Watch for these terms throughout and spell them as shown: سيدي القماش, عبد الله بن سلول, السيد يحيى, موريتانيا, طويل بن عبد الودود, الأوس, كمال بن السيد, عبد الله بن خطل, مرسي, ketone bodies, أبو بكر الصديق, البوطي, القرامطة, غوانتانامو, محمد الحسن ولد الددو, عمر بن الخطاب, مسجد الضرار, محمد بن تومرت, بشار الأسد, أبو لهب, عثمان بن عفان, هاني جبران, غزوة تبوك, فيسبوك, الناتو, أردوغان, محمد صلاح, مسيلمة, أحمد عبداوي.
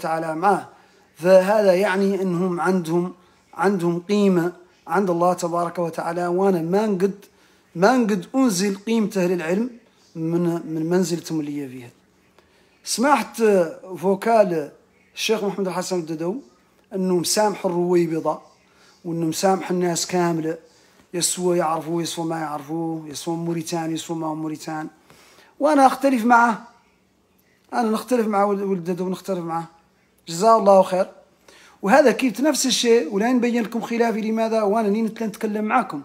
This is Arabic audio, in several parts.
وتعالى معه. فهذا يعني أنهم عندهم قيمة عند الله تبارك وتعالى، وأنا ما نقد أنزل قيمة أهل العلم من منزلتهم اللي هي فيها. سمعت فوكال الشيخ محمد الحسن الددو أنه مسامح الرويبضة وأنه مسامح الناس كاملة، يسوى يعرفوه يسوى ما يعرفوه، يسوى موريتاني يسوى ما هو موريتاني. وأنا أختلف معه، أنا نختلف مع ولدته ونختلف معه، جزاه الله خير. وهذا كيف نفس الشيء، ولا نبين لكم خلافي لماذا، وأنا نتكلم معكم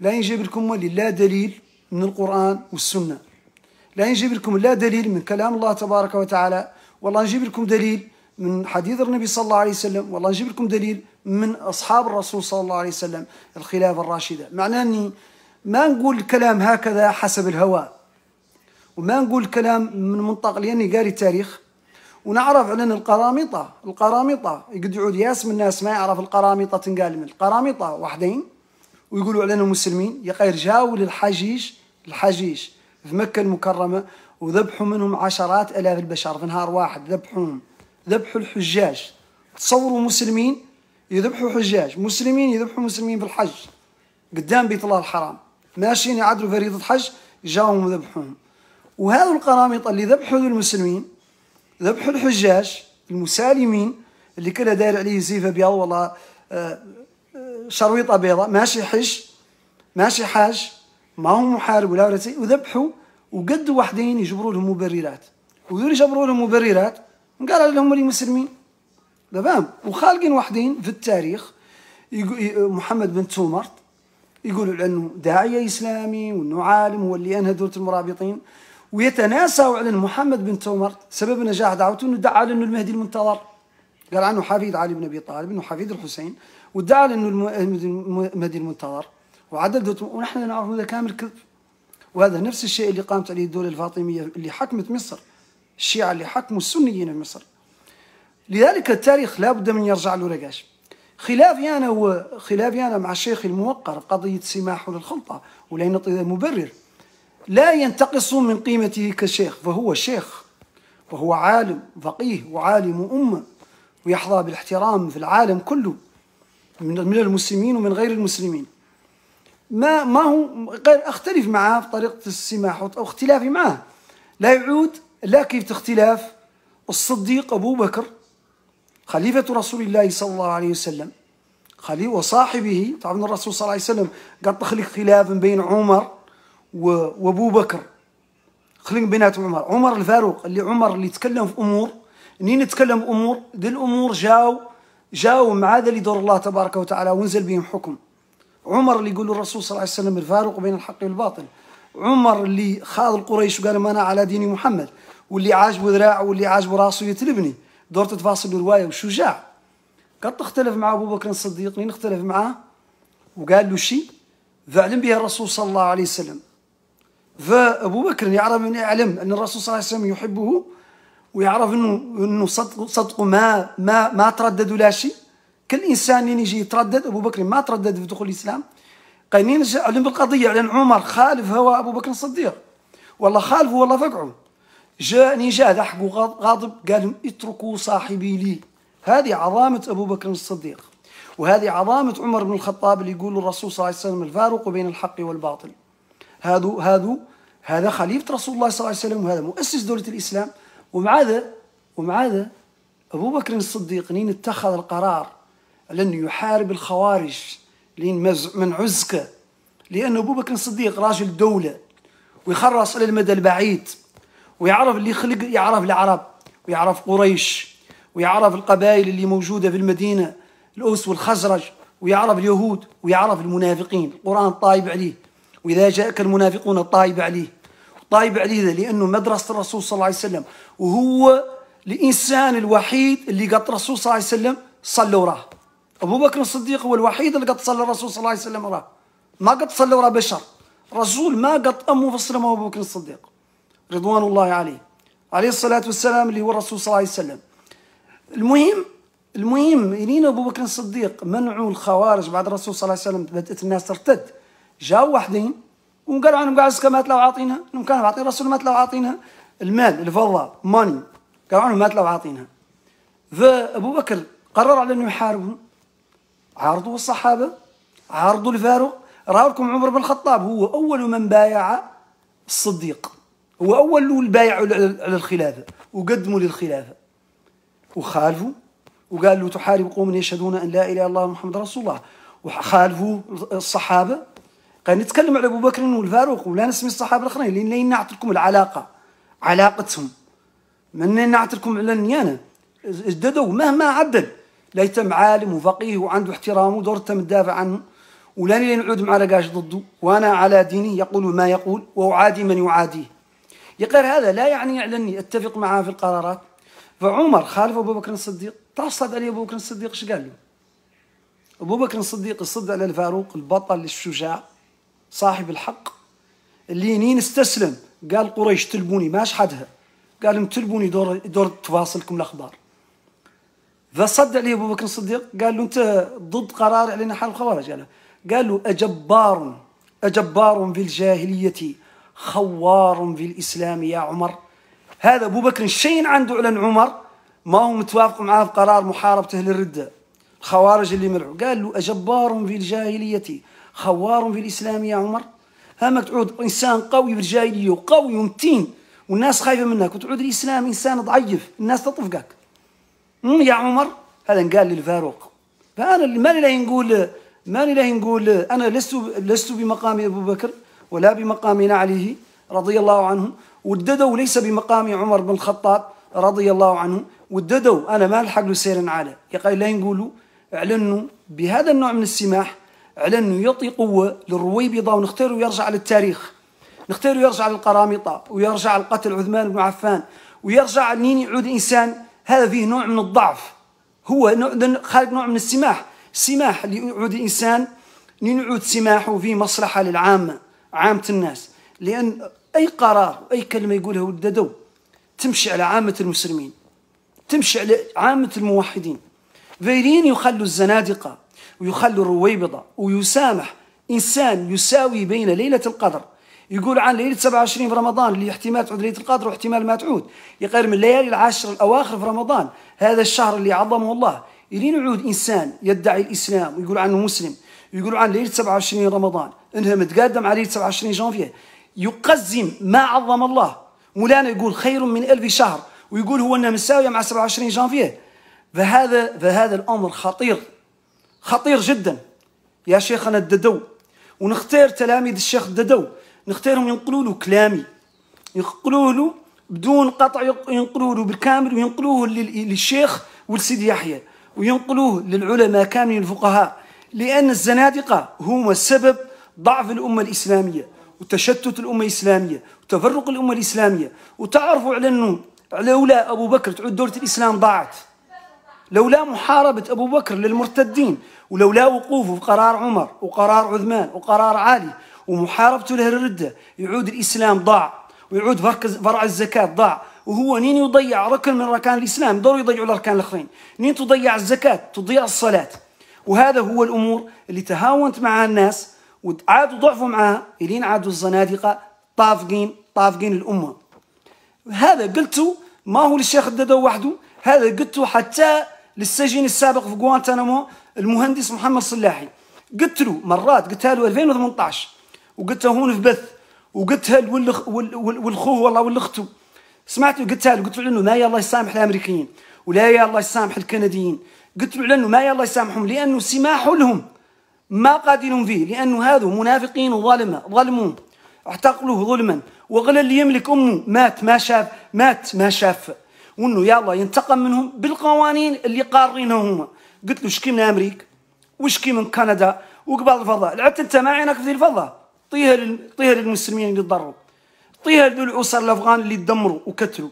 لا يجيب لكم ولي لا دليل من القرآن والسنة، لا يجيب لكم لا دليل من كلام الله تبارك وتعالى، والله نجيب لكم دليل من حديث النبي صلى الله عليه وسلم، والله نجيب لكم دليل من أصحاب الرسول صلى الله عليه وسلم الخلافة الراشدة. معناه أني ما نقول الكلام هكذا حسب الهوى، وما نقول كلام من منطق، لأني قاري التاريخ ونعرف على القرامطة يقد يعود ياس من الناس ما يعرف القرامطة تنقال من القرامطة وحدين ويقولوا علينا مسلمين، يقير جاوا للحجيج في مكة المكرمة وذبحوا منهم عشرات آلاف البشر في نهار واحد، ذبحوا الحجاج. تصوروا مسلمين يذبحوا حجاج، مسلمين يذبحوا مسلمين في الحج قدام بيت الله الحرام، ماشيين يعدلوا فريضة حج جاهم وذبحوهم. وهذو القرامطة اللي ذبحوا المسلمين، ذبحوا الحجاج المسالمين اللي كلها داير عليه زيف ابيض والله شرويطه بيضاء، ماشي حاج ما هو محارب ولا شيء، وذبحوا وقد وحدين يجبروا لهم مبررات قال لهم المسلمين تمام. وخالقين وحدين في التاريخ محمد بن تومرت يقولوا لأنه داعية إسلامي وأنه عالم هو اللي أنهى دولة المرابطين، ويتناسوا على محمد بن تومرت سبب نجاح دعوته أنه دعا لأنه المهدي المنتظر، قال عنه حفيد علي بن أبي طالب أنه حفيد الحسين، وادعى لأنه المهدي المنتظر وعدل دولته، ونحن نعرف هذا كامل كذب. وهذا نفس الشيء اللي قامت عليه الدولة الفاطمية اللي حكمت مصر، الشيعة اللي حكموا السنيين في مصر. لذلك التاريخ لابد من يرجع له رجاش. خلافي أنا مع الشيخ الموقر قضية سماحه للخلطة ولا ينطي مبرر، لا ينتقص من قيمته كشيخ، فهو شيخ وهو عالم فقيه وعالم أمة ويحظى بالاحترام في العالم كله من المسلمين ومن غير المسلمين. ما هو غير أختلف معه في طريقة السماحة، أو اختلافي معه لا يعود لا كيف اختلاف الصديق أبو بكر خليفة رسول الله صلى الله عليه وسلم وصاحبه. طبعا الرسول صلى الله عليه وسلم قال تخلق خلاف بين عمر وابو بكر، خلق بيناتهم عمر الفاروق اللي يتكلم في امور، منين يتكلم امور دي الامور جاوا مع هذا اللي دور الله تبارك وتعالى ونزل بهم حكم. عمر اللي يقول الرسول صلى الله عليه وسلم الفاروق بين الحق والباطل، عمر اللي خاض القريش وقال ما انا على دين محمد، واللي عاجبه ذراعه واللي عاجبه راسه يتلبني دور تتفاصل رواية وشجاع. قد تختلف مع أبو بكر الصديق نختلف معه وقال له شيء فعلم به الرسول صلى الله عليه وسلم، فأبو بكر يعلم أن الرسول صلى الله عليه وسلم يحبه ويعرف أنه صدق ما تردد ولا شيء. كل إنسان يجي يتردد، أبو بكر ما تردد في دخول الإسلام. قايلين علم بالقضية، لأن عمر خالف هو أبو بكر الصديق، والله خالفه والله فقعه، جاء ذحك غاضب قال اتركوا صاحبي لي. هذه عظامة أبو بكر الصديق، وهذه عظامة عمر بن الخطاب اللي يقول الرسول صلى الله عليه وسلم الفارق بين الحق والباطل. هذا خليفة رسول الله صلى الله عليه وسلم، وهذا مؤسس دولة الإسلام. ومع ذا أبو بكر الصديق لين اتخذ القرار لأنه يحارب الخوارج لين من عزكة، لأن أبو بكر الصديق راجل دولة ويخرص إلى المدى البعيد ويعرف اللي خلق، يعرف العرب ويعرف قريش ويعرف القبائل اللي موجودة في المدينة الأوس والخزرج، ويعرف اليهود ويعرف المنافقين. القرآن طايب عليه، وإذا جاءك المنافقون طايب عليه ذا، لأنه مدرسة الرسول صلى الله عليه وسلم، وهو الإنسان الوحيد اللي قد الرسول صلى الله عليه وسلم صلى وراه. أبو بكر الصديق هو الوحيد اللي قد صلى الرسول صلى الله عليه وسلم وراه، ما قد صلى وراه بشر، رسول ما قد أمه في السلام أبو بكر الصديق رضوان الله عليه الصلاة والسلام اللي هو الرسول صلى الله عليه وسلم. المهم إلينا أبو بكر الصديق منعوا الخوارج بعد الرسول صلى الله عليه وسلم بدأت الناس ترتد، جاوا وحدين وقالوا عنهم قاعد عزكا ما تلاو عاطينها، أنهم كانوا عاطين الرسول ما تلاو عاطينها المال الفضة ماني، قالوا عنهم ما تلاو عاطينها. فأبو بكر قرر على أنه يحاربهم، عارضوا الصحابة، عارضوا الفاروق. راولكم عمر بن الخطاب هو أول من بايع الصديق، هو أول اللي بايعوا على الخلافة وقدموا للخلافة وخالفوا وقال له تحارب قوم يشهدون أن لا إله إلا الله محمد رسول الله، وخالفوا الصحابة. قال نتكلم على أبو بكر والفاروق ولا نسمي الصحابة الآخرين لأن لين نعطيكم العلاقة علاقتهم، من نعطيكم على النيانة. الددو مهما عدل ليتم عالم وفقيه وعنده احترامه ودورته متدافع عنه، ولاني نعود مع رقاش ضده، وأنا على ديني يقول ما يقول وأعادي من يعاديه. يقال هذا لا يعني أعلني أتفق معاه في القرارات. فعمر خالف أبو بكر الصديق، تعصب عليه أبو بكر الصديق. إيش قال له؟ أبو بكر الصديق الصد على الفاروق، البطل الشجاع صاحب الحق اللي نين استسلم. قال قريش تلبوني ماش حدها، قال لهم تلبوني دور تفاصلكم الأخبار. فصد عليه أبو بكر الصديق قال له أنت ضد قرار علينا حال الخوارج. قال له أجبار أجبار في الجاهلية خوار في الإسلام يا عمر. هذا أبو بكر شيء عنده على عمر ما هو متوافق معاه في قرار محاربته للردة الخوارج اللي منعوا. قال له أجبار في الجاهلية خوار في الإسلام يا عمر. هامك تعود إنسان قوي في الجاهلية وقوي ومتين والناس خايفة منك، وتعود الإسلام إنسان ضعيف الناس تطفقك يا عمر. هذا قال للفاروق. فأنا ما لي لا نقول أنا لست بمقام أبو بكر ولا بمقام عليه رضي الله عنه، والددو ليس بمقام عمر بن الخطاب رضي الله عنه، والددو أنا ما الحق له سير على. يقال لا نقولوا اعلنوا بهذا النوع من السماح، اعلنوا يعطي قوة للرويبضة ونختاروا يرجع للتاريخ، نختاروا يرجع للقرامطة ويرجع لقتل عثمان بن عفان ويرجع لين يعود إنسان. هذا فيه نوع من الضعف، هو خالق نوع من السماح، سماح ليعود إنسان لينعود سماحه فيه مصلحة للعامة عامة الناس. لأن أي قرار أي كلمة يقولها الددو تمشي على عامة المسلمين، تمشي على عامة الموحدين. فيرين يخلوا الزنادقة ويخلوا الرويبضة ويسامح إنسان يساوي بين ليلة القدر، يقول عن ليلة 27 في رمضان اللي احتمال تعود ليلة القدر واحتمال ما تعود، يقال من الليالي العشر الأواخر في رمضان هذا الشهر اللي عظمه الله. يرين يعود إنسان يدعي الإسلام ويقول عنه مسلم، يقول عن ليلة 27 رمضان إنها متقدم على ليلة 27 جانفيه، يقزم ما عظم الله. مولانا يقول خير من 1000 شهر ويقول هو أنها مساوية مع 27 جانفيه. فهذا الأمر خطير، خطير جدا يا شيخنا الددو. ونختار تلاميذ الشيخ الددو، نختارهم ينقلوا له كلامي، ينقلوا له بدون قطع، ينقلوا له بالكامل، وينقلوه للشيخ والسيدي يحيى، وينقلوه للعلماء كاملين الفقهاء. لأن الزنادقة هم سبب ضعف الأمة الإسلامية وتشتت الأمة الإسلامية وتفرق الأمة الإسلامية. وتعرفوا على أنه لولا أبو بكر تعود دولة الإسلام ضاعت، لولا محاربة أبو بكر للمرتدين ولولا وقوفه في قرار عمر وقرار عثمان وقرار علي ومحاربته له الردة يعود الإسلام ضاع، ويعود فرع الزكاة ضاع. وهو نين يضيع ركن من أركان الإسلام ضروري يضيعوا الأركان الآخرين، نين تضيع الزكاة تضيع الصلاة. وهذا هو الأمور اللي تهاونت معها الناس وعادوا ضعفوا معها، إلين عادوا الزنادقة طافقين الأمة. هذا قلته ما هو للشيخ الددو وحده، هذا قلته حتى للسجين السابق في غوانتانامو المهندس محمد صلاح. قلت له مرات، قلتها له 2018 وقلتها هون في بث وقلتها والخوه والله والأخته سمعته، قلتها له قلت له إنه ما يالله يسامح الأمريكيين ولا يالله يسامح الكنديين، قلت له لأنه ما يالله يسامحهم لأنه سماحوا لهم ما قادلهم فيه، لأنه هذو منافقين وظالمة ظلموهم اعتقلوه ظلما، وغلا اللي يملك أمه مات ما شاف، وإنه يالله ينتقم منهم بالقوانين اللي قارينها هما. قلت له شكي من أمريكا وشكي من كندا وقبل الفضاء، لعبت أنت ما عينك في الفضاء، طيها للمسلمين اللي تضروا، طيها للأسر الأفغان اللي تدمروا وكتلوا.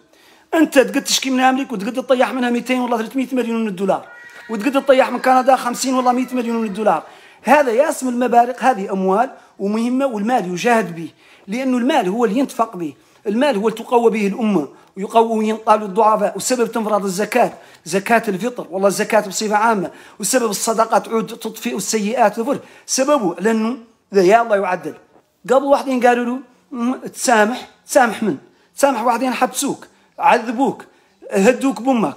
أنت تقد تشكي من أمريكا وتقد تطيح منها 200 والله 300 مليون من الدولار، وتقد تطيح من كندا 50 والله 100 مليون من الدولار. هذا ياسم المبارق، هذه أموال ومهمة، والمال يجاهد به لأنه المال هو اللي ينتفق به، المال هو اللي تقوى به الأمة ويقوى وينقال الضعفاء، وسبب تنفرض الزكاة زكاة الفطر والله الزكاة بصفة عامة، وسبب الصدقة تعود تطفئ السيئات وفر سببه لأنه إذا يا الله يعدل. قبل واحدين قالوا له تسامح، تسامح من؟ تسامح واحدين حبسوك عذبوك هدوك بأمك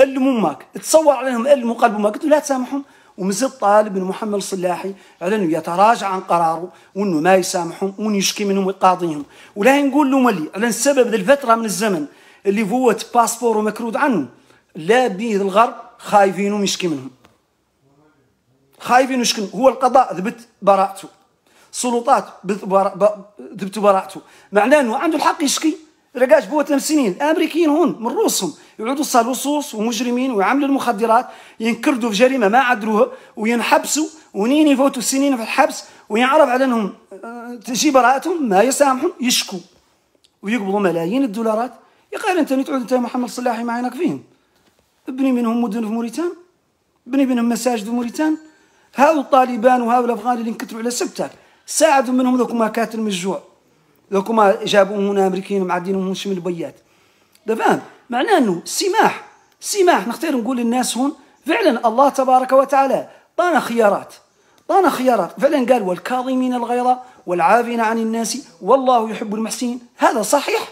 ألموا ماك، تصور عليهم ألموا قلبوا ماك، قلت له لا تسامحهم. ومازال طالب من محمد الصلاحي على انه يتراجع عن قراره وانه ما يسامحهم وانه يشكي منهم ويقاضيهم. ولا نقول لهم اللي على السبب ذي الفتره من الزمن اللي هو باسبور ومكرود عنه لا بيه الغرب خايفين ويشكي منهم، خايفين ويشكي. هو القضاء ذبت براءته، السلطات ذبت براءته، معناه انه عنده الحق يشكي. لقاش بوا تمسنين امريكيين هون من روسهم يعودوا صار لصوص ومجرمين ويعملوا المخدرات، ينكردوا في جريمه ما عدروها وينحبسوا ونين يفوتوا سنين في الحبس وينعرف على انهم تجي براءتهم، ما يسامحهم، يشكوا ويقبضوا ملايين الدولارات. يا قال انت تعود انت محمد صلاحي معينك فيهم، ابني منهم مدن في موريتان، ابني منهم مساجد في موريتان. هاو الطالبان وهاو الافغان اللي انكتروا على سبتك ساعدوا منهم ذوك ماكات المجوع، ذوك ما جابوهم هنا امريكيين معدينهم من شمال البيات. ده فاهم؟ معناه انه سماح، سماح. نختار نقول للناس هون فعلا الله تبارك وتعالى طانا خيارات، طانا خيارات فعلا. قال والكاظمين الغيظ والعافين عن الناس والله يحب المحسنين. هذا صحيح،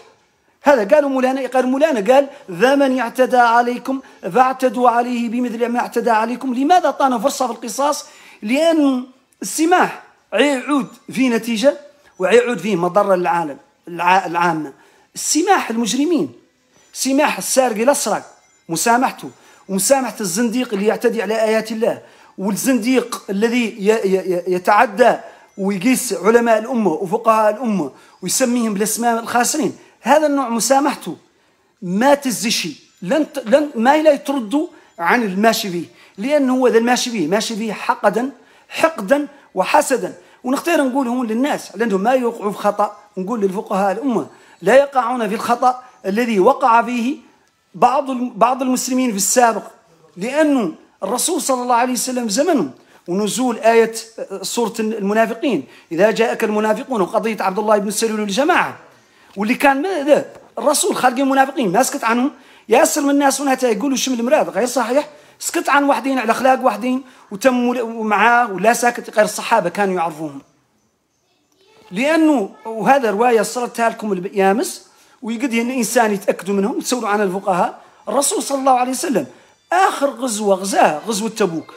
هذا قالوا مولانا. قال مولانا قال ذا من اعتدى عليكم فاعتدوا عليه بمثل ما اعتدى عليكم. لماذا طانا فرصه في القصاص؟ لان السماح يعود في نتيجه ويعود فيه مضرة للعالم العامة. سماح المجرمين، سماح السارق الأسرق مسامحته، ومسامحة الزنديق اللي يعتدي على آيات الله، والزنديق الذي يتعدى ويقيس علماء الأمة وفقهاء الأمة ويسميهم بالأسماء الخاسرين، هذا النوع مسامحته ما تزشي، لن ما لا يتردوا عن الماشي فيه، لأنه هو ذا الماشي فيه، ماشي فيه حقدا وحسدا. ونختار نقول هون للناس على انهم ما يوقعوا في خطأ، ونقول للفقهاء الأمة لا يقعون في الخطأ الذي وقع فيه بعض المسلمين في السابق، لأن الرسول صلى الله عليه وسلم زمنه ونزول آية سورة المنافقين إذا جاءك المنافقون، وقضية عبد الله بن سلول والجماعة، واللي كان ماذا الرسول خلق المنافقين ما سكت عنهم. ياسر من الناس هنا يقولوا شمل المراد غير صحيح، سكت عن واحدين على اخلاق واحدين وتموا معاه ولا ساكت. غير الصحابه كانوا يعرفوهم، لانه وهذا روايه صرتها لكم اليامس ويقدر ان الانسان يتاكدوا منهم وتسولوا عن الفقهاء. الرسول صلى الله عليه وسلم اخر غزوه غزاها غزوه تبوك،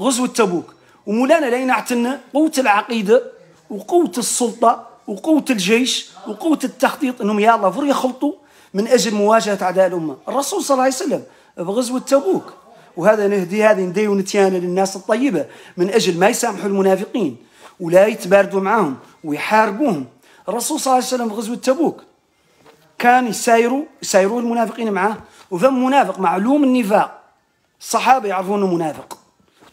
غزوه تبوك. ومولانا لين اعتنا قوه العقيده وقوه السلطه وقوه الجيش وقوه التخطيط انهم يلا فر يخلطوا من اجل مواجهه اعداء الامه. الرسول صلى الله عليه وسلم في غزوة تبوك، وهذا نهدي هذه ندي ونتيانة للناس الطيبة من أجل ما يسامحوا المنافقين ولا يتباردوا معهم ويحاربوهم. الرسول صلى الله عليه وسلم في غزوة تبوك كان يسايروا المنافقين معه، وفم منافق معلوم النفاق، الصحابة يعرفونه منافق،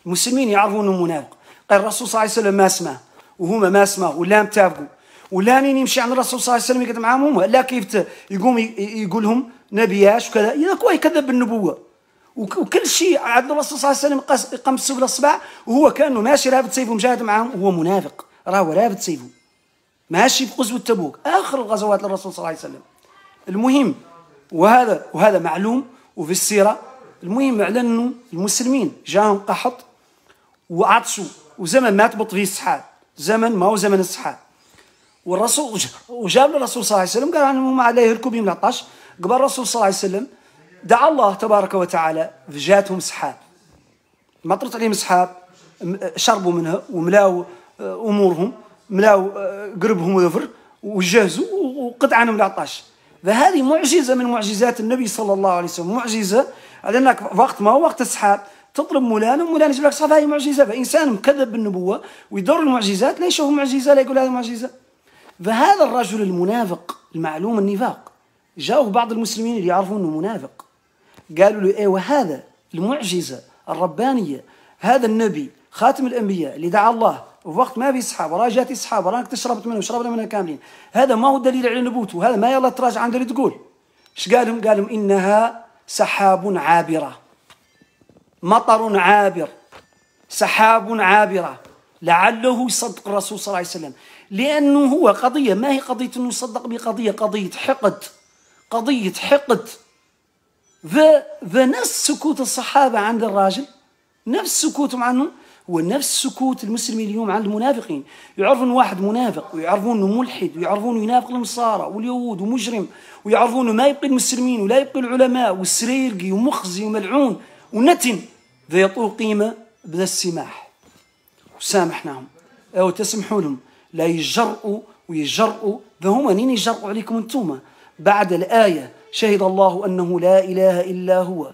المسلمين يعرفونه منافق. قال الرسول صلى الله عليه وسلم ما اسمه وهما ما اسمه ولا متافقوا، ولا نين يمشي عن الرسول صلى الله عليه وسلم يقعد معهم هما، لا كيف يقوم يقول لهم نبياش وكذا، إذا كوا يكذب بالنبوة وكل شيء. عبد الرسول صلى الله عليه وسلم قام السبل الأصبع وهو كأنه ماشي رابط سيفه مجاهد معهم، وهو منافق راهو رابط سيفه ماشي في غزوة تبوك، آخر الغزوات للرسول صلى الله عليه وسلم. المهم وهذا معلوم وفي السيرة. المهم على أنه المسلمين جاهم قحط وعطشوا وزمن ما تبط فيه السحاب، زمن ما هو زمن السحاب. والرسول وجاب للرسول صلى الله عليه وسلم قال عنهم عليه الكوب من العطش. قبل الرسول صلى الله عليه وسلم دعا الله تبارك وتعالى فجاتهم سحاب، مطرت عليهم سحاب، شربوا منها وملاو امورهم، ملاو قربهم وذفر وجهزوا وقد عنهم العطش. فهذه معجزه من معجزات النبي صلى الله عليه وسلم، معجزه على انك وقت ما هو وقت السحاب تطلب مولانا ومولانا يجيب لك سحاب، هذه معجزه. فانسان مكذب بالنبوه ويدور المعجزات لا يشوف معجزه لا يقول هذه معجزه. فهذا الرجل المنافق المعلوم النفاق جاءوا بعض المسلمين اللي يعرفوا انه منافق قالوا له ايوه هذا المعجزه الربانيه، هذا النبي خاتم الانبياء اللي دعا الله وقت ما في سحاب وراه جات سحاب وراه شربت منه وشربنا منها كاملين، هذا ما هو دليل على نبوته، هذا ما يلا تراجع عند اللي تقول. ايش قال لهم؟ قال لهم انها سحاب عابره، مطر عابر، سحاب عابره، لعله يصدق الرسول صلى الله عليه وسلم. لانه هو قضيه ما هي قضيه انه يصدق بقضيه، قضيه حقد، قضية حقد. فنفس سكوت الصحابة عند الراجل، نفس سكوتهم عنه هو نفس سكوت المسلمين اليوم عن المنافقين. يعرفون واحد منافق ويعرفون انه ملحد ويعرفون ينافق النصارى واليهود ومجرم، ويعرفون ما يبقي المسلمين ولا يبقي العلماء والسريرقي ومخزي وملعون ونتن ذا يطول قيمه بذا السماح. وسامحناهم او تسمحوا لهم لا يجرؤوا ويجرؤوا ذا هما نين يجرؤوا عليكم انتوما بعد الايه شهد الله انه لا اله الا هو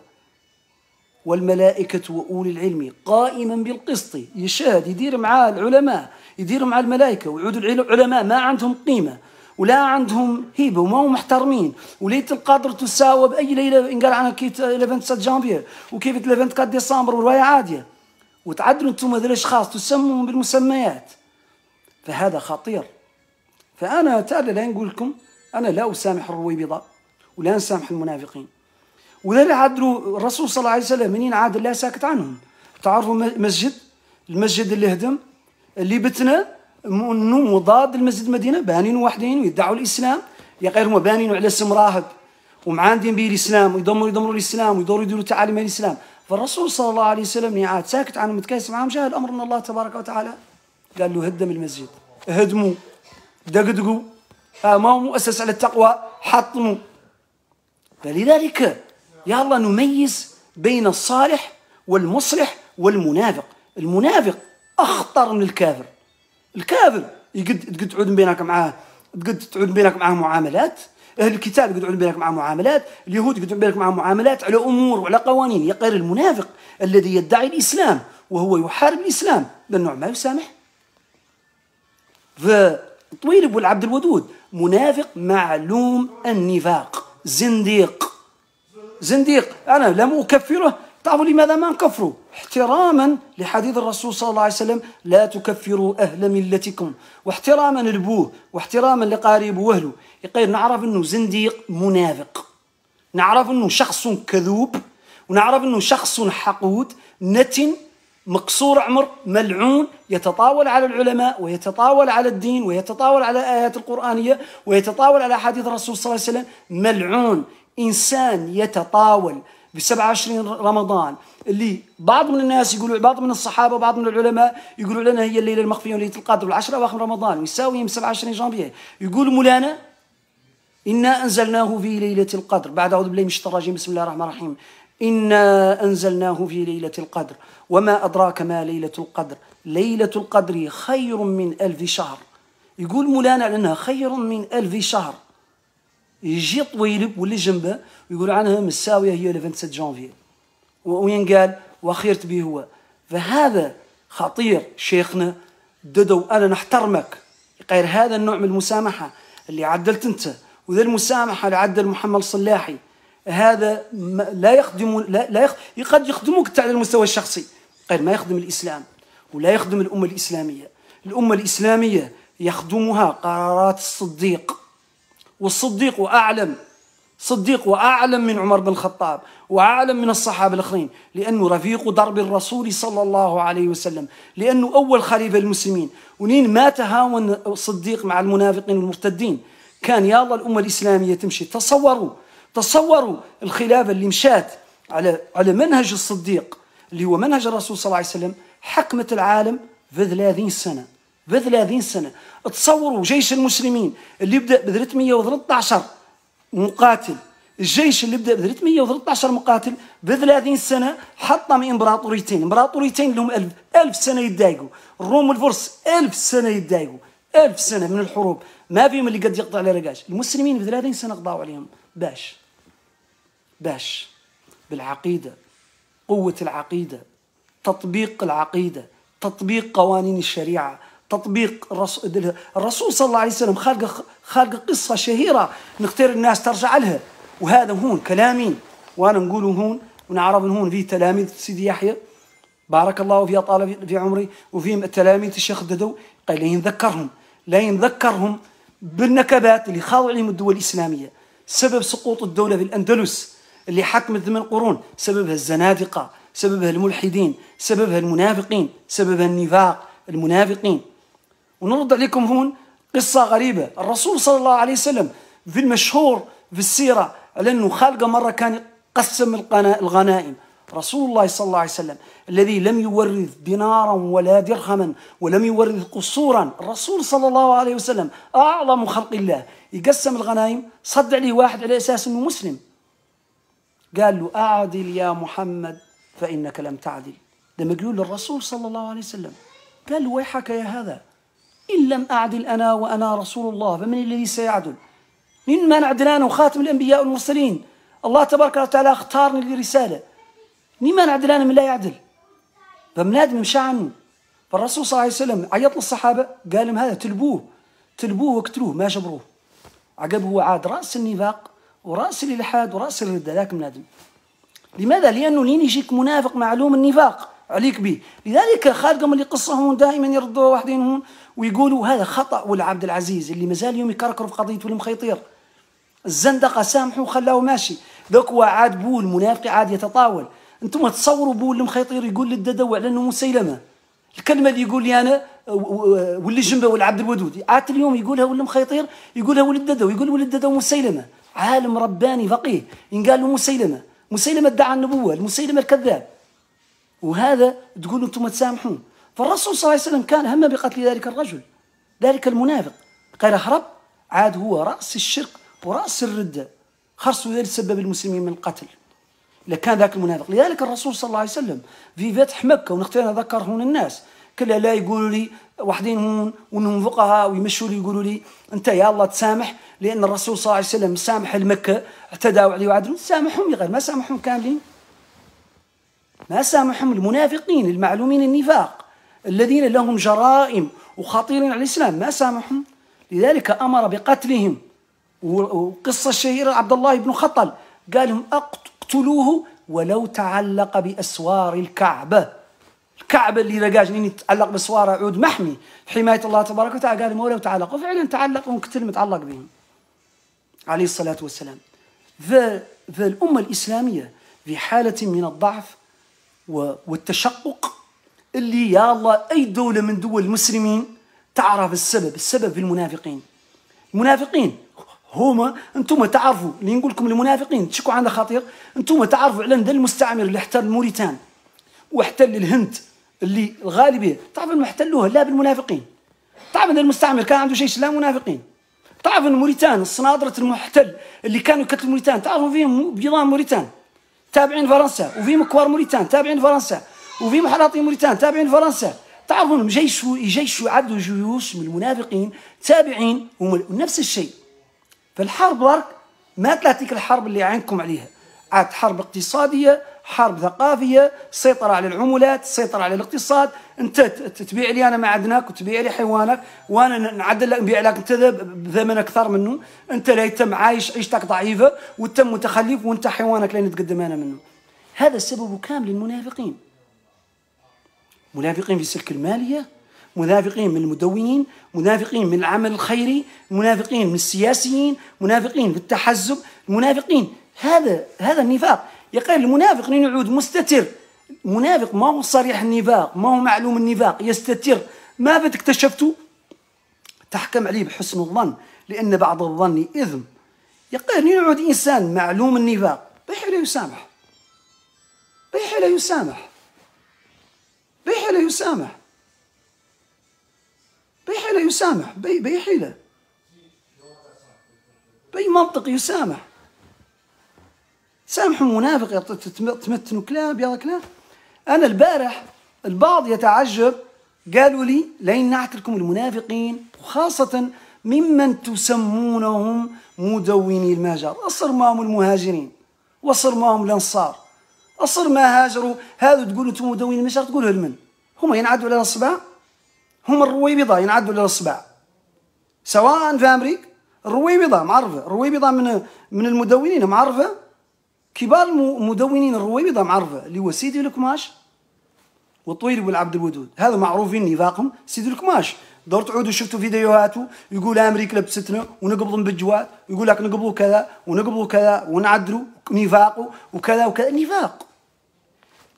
والملائكة وأولي العلم قائما بالقسط. يشاهد يدير مع العلماء يدير مع الملائكة، ويعود العلماء ما عندهم قيمة ولا عندهم هيبة وما هم محترمين. وليلة القدر تساوى بأي ليلة انقال عنها كيف 27 جانفي وكيف 24 ديسمبر ورواية عادية، وتعدلوا انتم هذول الأشخاص تسمون بالمسميات، فهذا خطير. فأنا تعالى لا نقول لكم أنا لا أسامح الرويبضة ولا نسامح المنافقين. وذلك عدلوا الرسول صلى الله عليه وسلم منين عاد لا ساكت عنهم. تعرفوا مسجد المسجد اللي هدم اللي بتنا انه مضاد المسجد المدينه بانين وحدين ويدعوا الاسلام يا غير ما بانين على اسم راهب ومعاندين به الاسلام ويدمروا الاسلام ويدوروا يديروا تعاليم الاسلام. فالرسول صلى الله عليه وسلم منين عاد ساكت عنهم متكاسب معهم جاء الامر من الله تبارك وتعالى قال له هدم المسجد، هدموا دقدقوا ما هو مؤسس على التقوى حطموا. فلذلك يا الله نميز بين الصالح والمصلح والمنافق. المنافق أخطر من الكافر. الكافر قد تعود بينك معاه معاملات، أهل الكتاب قد تعود بينك معاه معاملات، اليهود قد تعود بينك معاه معاملات على أمور وعلى قوانين. يا غير المنافق الذي يدعي الإسلام وهو يحارب الإسلام بالنوع ما يسامح. فطويل بن عبد الودود منافق معلوم النفاق، زنديق زنديق. أنا لم أكفره. تعرفوا لماذا ما نكفره؟ احتراما لحديث الرسول صلى الله عليه وسلم لا تكفروا أهل ملتكم، واحتراما لأبوه واحتراما لقارب وأهله. يقول نعرف أنه زنديق منافق، نعرف أنه شخص كذوب، ونعرف أنه شخص حقود نتن مقصور عمر ملعون، يتطاول على العلماء ويتطاول على الدين ويتطاول على آيات القرآنية ويتطاول على حديث الرسول صلى الله عليه وسلم. ملعون إنسان يتطاول في 27 رمضان اللي بعض من الناس يقولوا بعض من الصحابة وبعض من العلماء يقولوا لنا هي الليلة المخفية وليلة القدر والعشرة أواخر رمضان ويساويهم 27 جانفي. يقول مولانا إنا أنزلناه في ليلة القدر بعد أعوذ بالله من الشيطان الرجيم بسم الله الرحمن الرحيم إنا أنزلناه في ليلة القدر وما أدراك ما ليلة القدر ليلة القدر خير من 1000 شهر. يقول مولانا لأنها خير من 1000 شهر. يجي طويلب واللي جنبه ويقول عنها مساويه هي 27 جانفي وين قال وخيرت به هو. فهذا خطير شيخنا ددو، انا نحترمك. غير هذا النوع من المسامحه اللي عدلت انت وذا المسامحه اللي عدل محمد الصلاحي هذا لا يخدم قد يخدمك على المستوى الشخصي، غير ما يخدم الاسلام ولا يخدم الامه الاسلاميه. الامه الاسلاميه يخدمها قرارات الصديق، والصديق وأعلم من عمر بن الخطاب وأعلم من الصحابة الآخرين، لأنه رفيق درب الرسول صلى الله عليه وسلم، لأنه أول خليفة المسلمين. ونين ما تهاون الصديق مع المنافقين المرتدين كان يا الله الأمة الإسلامية تمشي. تصوروا الخلافة اللي مشات على منهج الصديق اللي هو منهج الرسول صلى الله عليه وسلم حكمت العالم في 30 سنة. تصوروا جيش المسلمين اللي يبدأ ب 313 مقاتل، الجيش اللي يبدأ ب 313 مقاتل ب 30 سنة حطم امبراطوريتين، لهم 1000 سنة يتضايقوا، الروم والفرس 1000 سنة يتضايقوا، 1000 سنة من الحروب ما فيهم اللي قد يقطع على رقاش. المسلمين ب 30 سنة قضاوا عليهم. باش بالعقيدة، قوة العقيدة، تطبيق العقيدة، تطبيق قوانين الشريعة، تطبيق الرسول صلى الله عليه وسلم. خالق قصة شهيرة نختار الناس ترجع لها. وهذا هون كلامي وأنا نقوله هون، ونعرف هون في تلاميذ سيدي يحيى بارك الله فيه طال في عمري، وفيهم التلاميذ الشيخ الددو. قال لا ينذكرهم بالنكبات اللي خاضوا عليهم الدول الإسلامية، سبب سقوط الدولة في الأندلس اللي حكمت 8 قرون، سببها الزنادقة، سببها الملحدين، سببها المنافقين، سببها النفاق المنافقين. ونرد عليكم هون قصة غريبة. الرسول صلى الله عليه وسلم في المشهور في السيرة على أنه خالقه مرة كان يقسم الغنائم، رسول الله صلى الله عليه وسلم الذي لم يورث دينارا ولا درهما ولم يورث قصورا. الرسول صلى الله عليه وسلم أعظم خلق الله يقسم الغنائم، صد عليه واحد على أساس أنه مسلم، قال له أعدل يا محمد فإنك لم تعدل. ده مقلول للرسول صلى الله عليه وسلم، قال له ويحك يا هذا، إن لم أعدل أنا وأنا رسول الله فمن الذي سيعدل؟ من ما نعدل أنا وخاتم الأنبياء والمرسلين، الله تبارك وتعالى اختارني للرسالة، لما نعدل أنا من لا يعدل؟ فمنادم مشى عنه. فالرسول صلى الله عليه وسلم عيط للصحابة قال لهم هذا تلبوه واقتلوه ما جبروه. عقب هو عاد رأس النفاق ورأس الإلحاد ورأس الردة ذاك منادم. لماذا؟ لأنه لين يجيك منافق معلوم النفاق عليك به. لذلك خالقهم اللي قصهم دائما يردوا واحدين هون ويقولوا هذا خطأ. والعبد العزيز اللي مازال اليوم يكركر في قضية المخيطير، الزندقة سامحوا وخلاه ماشي، ذاك هو عاد بول المنافق عاد يتطاول. انتم تصوروا بول المخيطير يقول للددو على انه مسيلمه، الكلمه اللي يقول لي انا واللي جنبه والعبد الودود عاد اليوم يقولها ولا المخيطير يقولها وللددو، يقول وللددو مسيلمه، عالم رباني فقيه ينقال له مسيلمه، مسيلمه ادعى النبوه، المسيلمه الكذاب. وهذا تقول انتم تسامحون. فالرسول صلى الله عليه وسلم كان هم بقتل ذلك الرجل، ذلك المنافق قال اهرب، عاد هو راس الشرك وراس الرده، خرسوا ذلك سبب المسلمين من القتل لكان ذاك المنافق. لذلك الرسول صلى الله عليه وسلم في فتح مكة، ونختار نذكر هون الناس كلا لا يقولوا لي واحدين هون وننفقها ويمشوا لي يقولوا لي أنت يا الله تسامح، لأن الرسول صلى الله عليه وسلم سامح المكة اعتداوا عليه وعدلوا، سامحهم يا غير ما سامحهم كاملين، ما سامحهم المنافقين المعلومين النفاق الذين لهم جرائم وخطير على الإسلام، ما سامحهم. لذلك أمر بقتلهم. وقصة الشهيرة عبد الله بن خطل قال لهم اقتلوه ولو تعلق بأسوار الكعبة، الكعبة اللي رقاش لين يتعلق بأسوارها عود محمي حماية الله تبارك وتعالى، قال ولو تعلق، وفعلا تعلق وانقتل متعلق بهم عليه الصلاة والسلام. فالأمة الإسلامية في حالة من الضعف والتشقق، اللي يا الله أي دولة من دول المسلمين تعرف السبب، السبب في المنافقين. المنافقين هما انتم تعرفوا اللي نقول لكم المنافقين تشكوا عنده خطير، انتم تعرفوا على ذا المستعمر اللي احتل موريتانيا واحتل الهند اللي الغالبيه تعرف انهم احتلوها لا بالمنافقين، تعرف ان المستعمر كان عنده جيش لا منافقين، تعرف ان موريتانيا الصنادره المحتل اللي كانوا يقتلوا موريتانيا تعرفوا فيهم بيضان موريتانيا تابعين فرنسا، وفيهم كوار موريتانيا تابعين فرنسا، وفيهم حلاطين موريتانيا تابعين فرنسا، تعرفوا انهم يجيشوا عدوا جيوش من المنافقين تابعين نفس الشيء. فالحرب برك ما تلاتيك الحرب اللي عينكم عليها، عاد حرب اقتصادية، حرب ثقافية، سيطرة على العملات، سيطرة على الاقتصاد، أنت تبيع لي أنا معدنك وتبيع لي حيوانك وأنا نعدل لك نبيع لك أنت بثمن أكثر منه، أنت لا يتم عايش عيشتك ضعيفة وتم متخلف وأنت حيوانك لين تقدم أنا منه. هذا السبب كامل للمنافقين. منافقين في سلك المالية، منافقين من المدونين، منافقين من العمل الخيري، منافقين من السياسيين، منافقين في التحزب، منافقين هذا النفاق. يقال المنافق لين يعود مستتر، منافق ما هو صريح النفاق، ما هو معلوم النفاق، يستتر، ما بدك اكتشفته تحكم عليه بحسن الظن، لأن بعض الظن إثم. يقال لين يعود إنسان معلوم النفاق بأي حيلة يسامح بأي حيلة، بأي منطق يسامح؟ سامحوا المنافق تمتنوا كلاب يا كلاب. أنا البارح البعض يتعجب، قالوا لي لين نعت لكم المنافقين وخاصة ممن تسمونهم مدوني المهجر، أصر معهم المهاجرين وأصر معهم الأنصار، أصر ما هاجروا هذو تقولوا أنتم مدوني المهجر، تقولوا لمن؟ هم ينعدوا على الصباع؟ هم الرويبضة ينعدوا للأصبع، سواء في أمريكا الرويبضة معرفة، الرويبضة من المدونين معرفة، كبار المدونين الرويبضة معرفة، اللي هو سيدي القماش والطويل والعبد الودود، هذا معروفين نفاقهم. سيدي القماش دور تعودوا شفتوا فيديوهاته يقول أمريكا لبستنا ونقبضهم بالجواد، يقول لك نقبضوا كذا ونقبضوا كذا ونعدلوا نفاقه وكذا وكذا نفاق.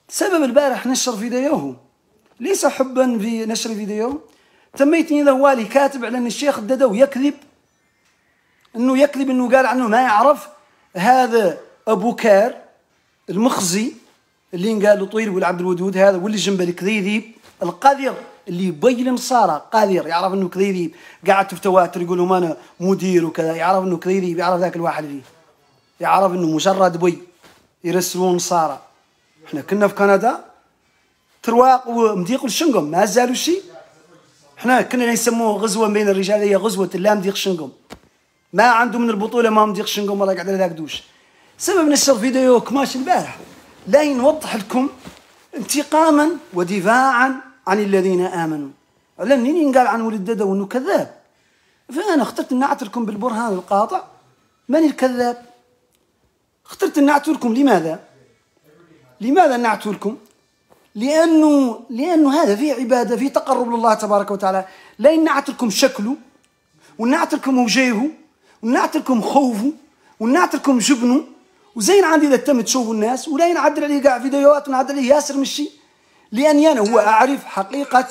سبب البارح نشر فيديوهم ليس حبا في نشر فيديو، تميتني له والي كاتب على ان الشيخ الددو يكذب انه قال عنه ما يعرف، هذا ابو كار المخزي اللي قالوا طويل ولا عبد الودود هذا ولا جنبه كريري القذر اللي يبين مصارى قذر يعرف انه كريري قاعد في تواتر يقول لهم انا مدير وكذا، يعرف انه كريري، يعرف ذاك الواحد فيه، يعرف انه مجرد بي يرسلون مصارى. احنا كنا في كندا ترواق ومضيق الشنقم ما زالوا شيء، احنا كنا نسموه غزوه بين الرجال، هي غزوه لا مضيق شنقم، ما عنده من البطوله ما مضيق شنقم ولا قاعد على دوش. سبب نشر فيديو كماش البارح لا نوضح لكم انتقاما ودفاعا عن الذين امنوا، على منين قال عن ولد ددو انه كذاب، فانا اخترت نعتركم بالبرهان القاطع من الكذاب، اخترت نعتركم. لماذا نعتركم؟ لانه هذا فيه عباده، فيه تقرب لله تبارك وتعالى. لا نعتركم شكله ونعتركم وجهه ونعتركم خوفه ونعتركم جبنه، وزين عندي اذا تم تشوفوا الناس ولا نعدل عليه كاع فيديوهات ونعدل عليه ياسر من الشيء، لاني انا هو اعرف حقيقه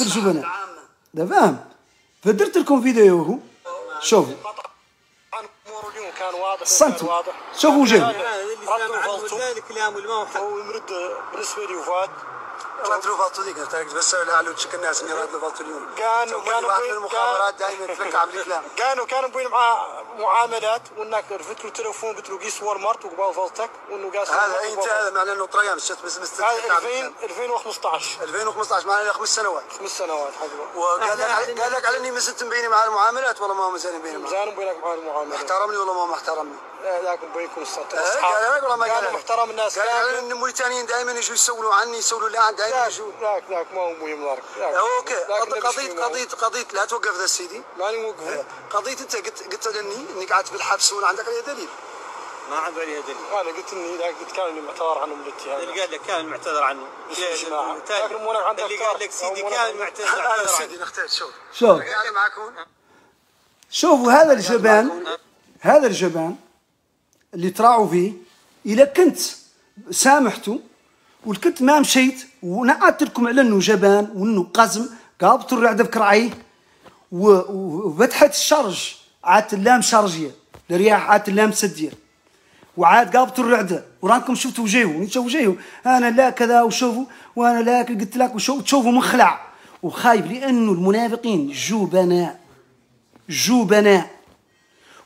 الجبنه، ده فاهم؟ فدرت لكم فيديوه، شوفوا صمتوا شوفوا جاي كلام والماء ومرد بالنسبه لي وفات رادلو فالتو ديك تاعك بس على وجهك الناس اللي رادلو فالتو اليوم كانوا واحد المخابرات دائما تفك عملي كلام كانوا بين مع معاملات وانك رفدت له التليفون قلت له قيس وور مارت وقبال فالتك وانه قاس هذا اي انت معناه انه طريان شت بس 2015 معناه 5 سنوات حاجه وقال لك على اني مست مبيني مع المعاملات والله ما مزال مبيني مزال مبينك مع المعاملات احترمني والله ما محترمني لكن بينكم السطر قال لك والله ما قال محترم الناس قال ان الموريتانيين دائما يجوا يسولوا عني يسولوا لي عن ذاك ما هو مهم ذاك اوكي قضيت لا توقف ذا السيدي ماني موقف قضيت انت قلت لي انك قعدت بالحبس ولا عندك عليها دليل ما عندي عليها دليل انا قلت اني قلت كان اللي معتذر عنه من الاتهام اللي قال لك كان معتذر عنه لكن مو عندك اللي قال لك سيدي كان معتذر عنه سيدي نختار شوف يعني معكم شوفوا هذا الجبان اللي تراعوا فيه اذا كنت سامحته والكنت ما مشيت ونقعدت لكم على انه جبان وانه قزم قابط الرعده بكرعيه وفتحت الشرج عاد اللام شرجيه الرياح عاد اللام سديه وعاد قابط الرعده ورانكم شفتوا وجهه ونشوفوا وجهه انا لا كذا وشوفوا وانا لا قلت لك وتشوفوا مخلع وخايب لانه المنافقين جبناء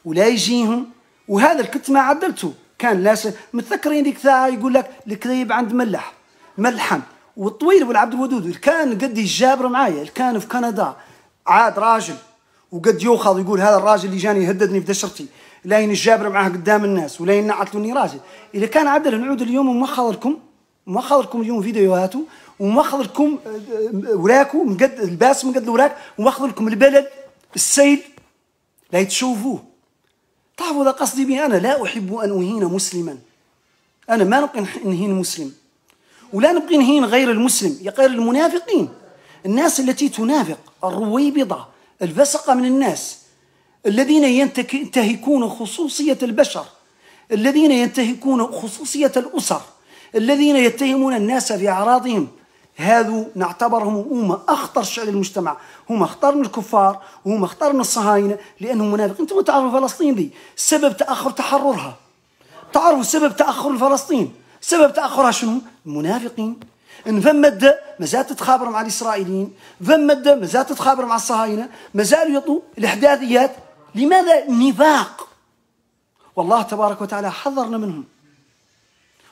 ولا يجيهم وهذا الكت ما عدلته كان لا متذكرين ديك الساعه يقول لك الكذيب عند ملحم والطويل والعبد الودود اللي كان قد الجابر معايا اللي كان في كندا عاد راجل وقد يوخذ يقول هذا الراجل اللي جاني يهددني في دشرتي لاين الجابر معاه قدام الناس ولاين نعتلوني راجل اذا كان عدل نعود اليوم ومخضركم اليوم فيديوهاته ومخضركم وراكو من قد الباس من قد الوراك ومخضركم البلد السيل لا تشوفوه تعرفوا هذا قصدي به انا لا احب ان اهين مسلما انا ما نبقي نهين مسلم ولا نبقي نهين غير المسلم يا غير المنافقين الناس التي تنافق الرويبضه الفسقه من الناس الذين ينتهكون خصوصيه البشر الذين ينتهكون خصوصيه الاسر الذين يتهمون الناس في اعراضهم هذو نعتبرهم أمة أخطر شعب المجتمع هم أخطر من الكفار وهم أخطر من الصهاينة لأنهم منافقين أنتم تعرفوا فلسطين دي سبب تأخر تحررها تعرفوا سبب تأخر فلسطين سبب تأخرها شنو؟ المنافقين إن فمد مازال تتخابر مع الإسرائيليين فمد مازال تتخابر مع الصهاينة مازالوا يطلوا الإحداثيات لماذا نفاق؟ والله تبارك وتعالى حذرنا منهم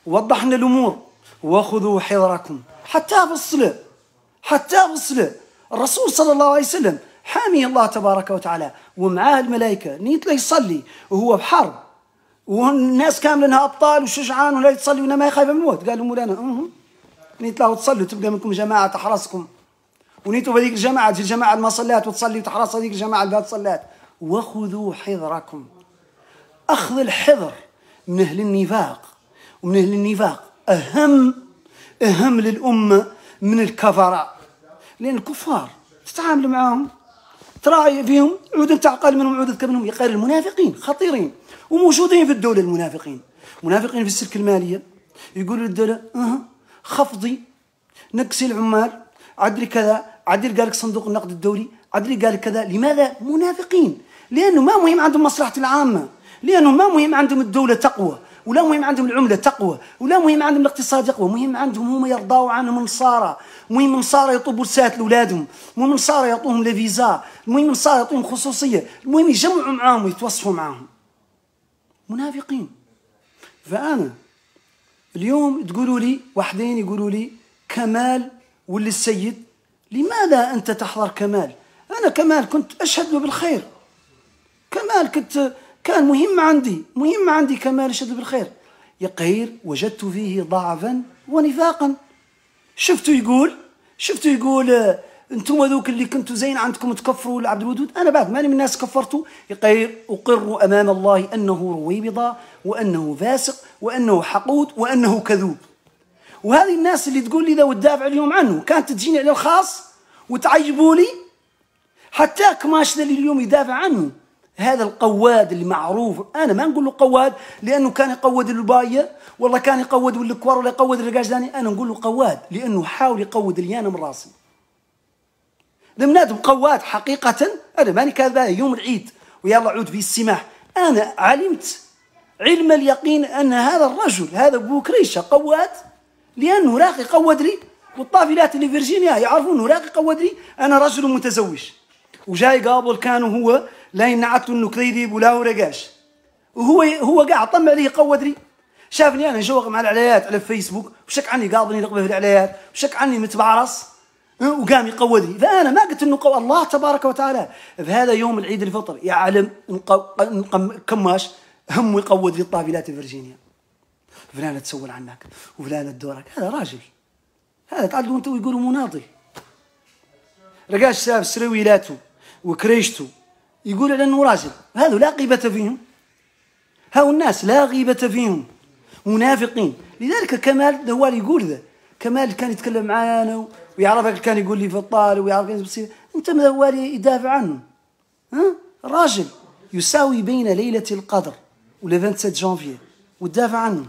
ووضحنا الأمور وخذوا حذركم حتى في الصلاة الرسول صلى الله عليه وسلم حامي الله تبارك وتعالى ومعاه الملائكة نيت لا يصلي وهو بحرب والناس كاملينها أبطال وشجعان ولا يتصلي ولا ما يخاف من الموت قالوا مولانا نيت له تصلوا تبقى منكم جماعة تحرسكم ونيتوا بهذيك الجماعة تجي الجماعة ما صلات وتصلي وتحرس هذيك الجماعة اللي صلات وخذوا حذركم أخذ الحذر من أهل النفاق أهم للأمة من الكفراء لأن الكفار تتعامل معهم تراعي فيهم عودة تعقل منهم عودة كبنهم يقال المنافقين خطيرين وموجودين في الدولة المنافقين منافقين في السلك المالية يقولوا للدولة خفضي نقصي العمال عدلي كذا عدلي قالك صندوق النقد الدولي عدلي قالك كذا لماذا منافقين لأنه ما مهم عندهم مصلحة العامة لأنه ما مهم عندهم الدولة تقوى ولا مهم عندهم العملة تقوى، ولا مهم عندهم الاقتصاد يقوى، مهم عندهم هما يرضاو عنهم نصارى، مهم نصارى يطلبوا رسالة لولادهم، مهم نصارى يعطوهم لا فيزا، مهم نصارى يعطوهم خصوصية، المهم يجمعوا معاهم ويتوصفوا معاهم. منافقين. فأنا اليوم تقولوا لي واحدين يقولوا لي كمال ولا السيد، لماذا أنت تحضر كمال؟ أنا كمال كنت أشهد له بالخير. كمال كان مهم عندي كمال أشهد له بالخير. يقهير وجدت فيه ضعفا ونفاقا. شفته يقول أنتم ذوك اللي كنتوا زين عندكم تكفروا لعبد الودود، أنا بعد ماني من الناس كفرتوا. يقهير أقر أمام الله أنه رويبضة وأنه فاسق وأنه حقود وأنه كذوب. وهذه الناس اللي تقول لي ذا وتدافع اليوم عنه كانت تجيني على الخاص وتعجبوا لي، حتى كماش ذا اللي اليوم يدافع عنه هذا القواد المعروف. انا ما نقول له قواد لانه كان يقود البايه، والله كان يقود الكوار، ولا يقود الرقاجداني. انا نقول له قواد لانه حاول يقود اليانا من راسي. منادم قواد حقيقه. انا ماني كذا يوم العيد ويلا عود في السماح. انا علمت علم اليقين ان هذا الرجل هذا بوكريشه قواد، لانه راقي قودري، والطافلات اللي فيرجينيا يعرفوا انه راقي قودري. انا رجل متزوج وجاي قابل كان هو لا ينعت انه كذيب ولا ورقاش، وهو قاعد طمع لي قودري. شافني انا نجوق مع العلايات على الفيسبوك وشك عني قابلني نقبل في العلايات وشك عني متبعرص وقام يقودري. فانا ما قلت انه الله تبارك وتعالى في هذا يوم العيد الفطر يعلم كماش هم يقود لي الطافلات الفيرجينيا. فلانة تسول عنك وفلانة تدورك. هذا راجل، هذا تعدلوا انتوا يقولوا مناضل. رقاش ساب سرويلاته وكريشته يقول على انه راجل. هذو لا غيبة فيهم، هاو الناس لا غيبة فيهم، منافقين. لذلك كمال هو اللي يقول ذا. كمال كان يتكلم معانا ويعرفك، كان يقول لي في الطالب ويعرف بصير. انت هو اللي يدافع عنه. ها راجل يساوي بين ليلة القدر و 27 جانفي وتدافع عنه.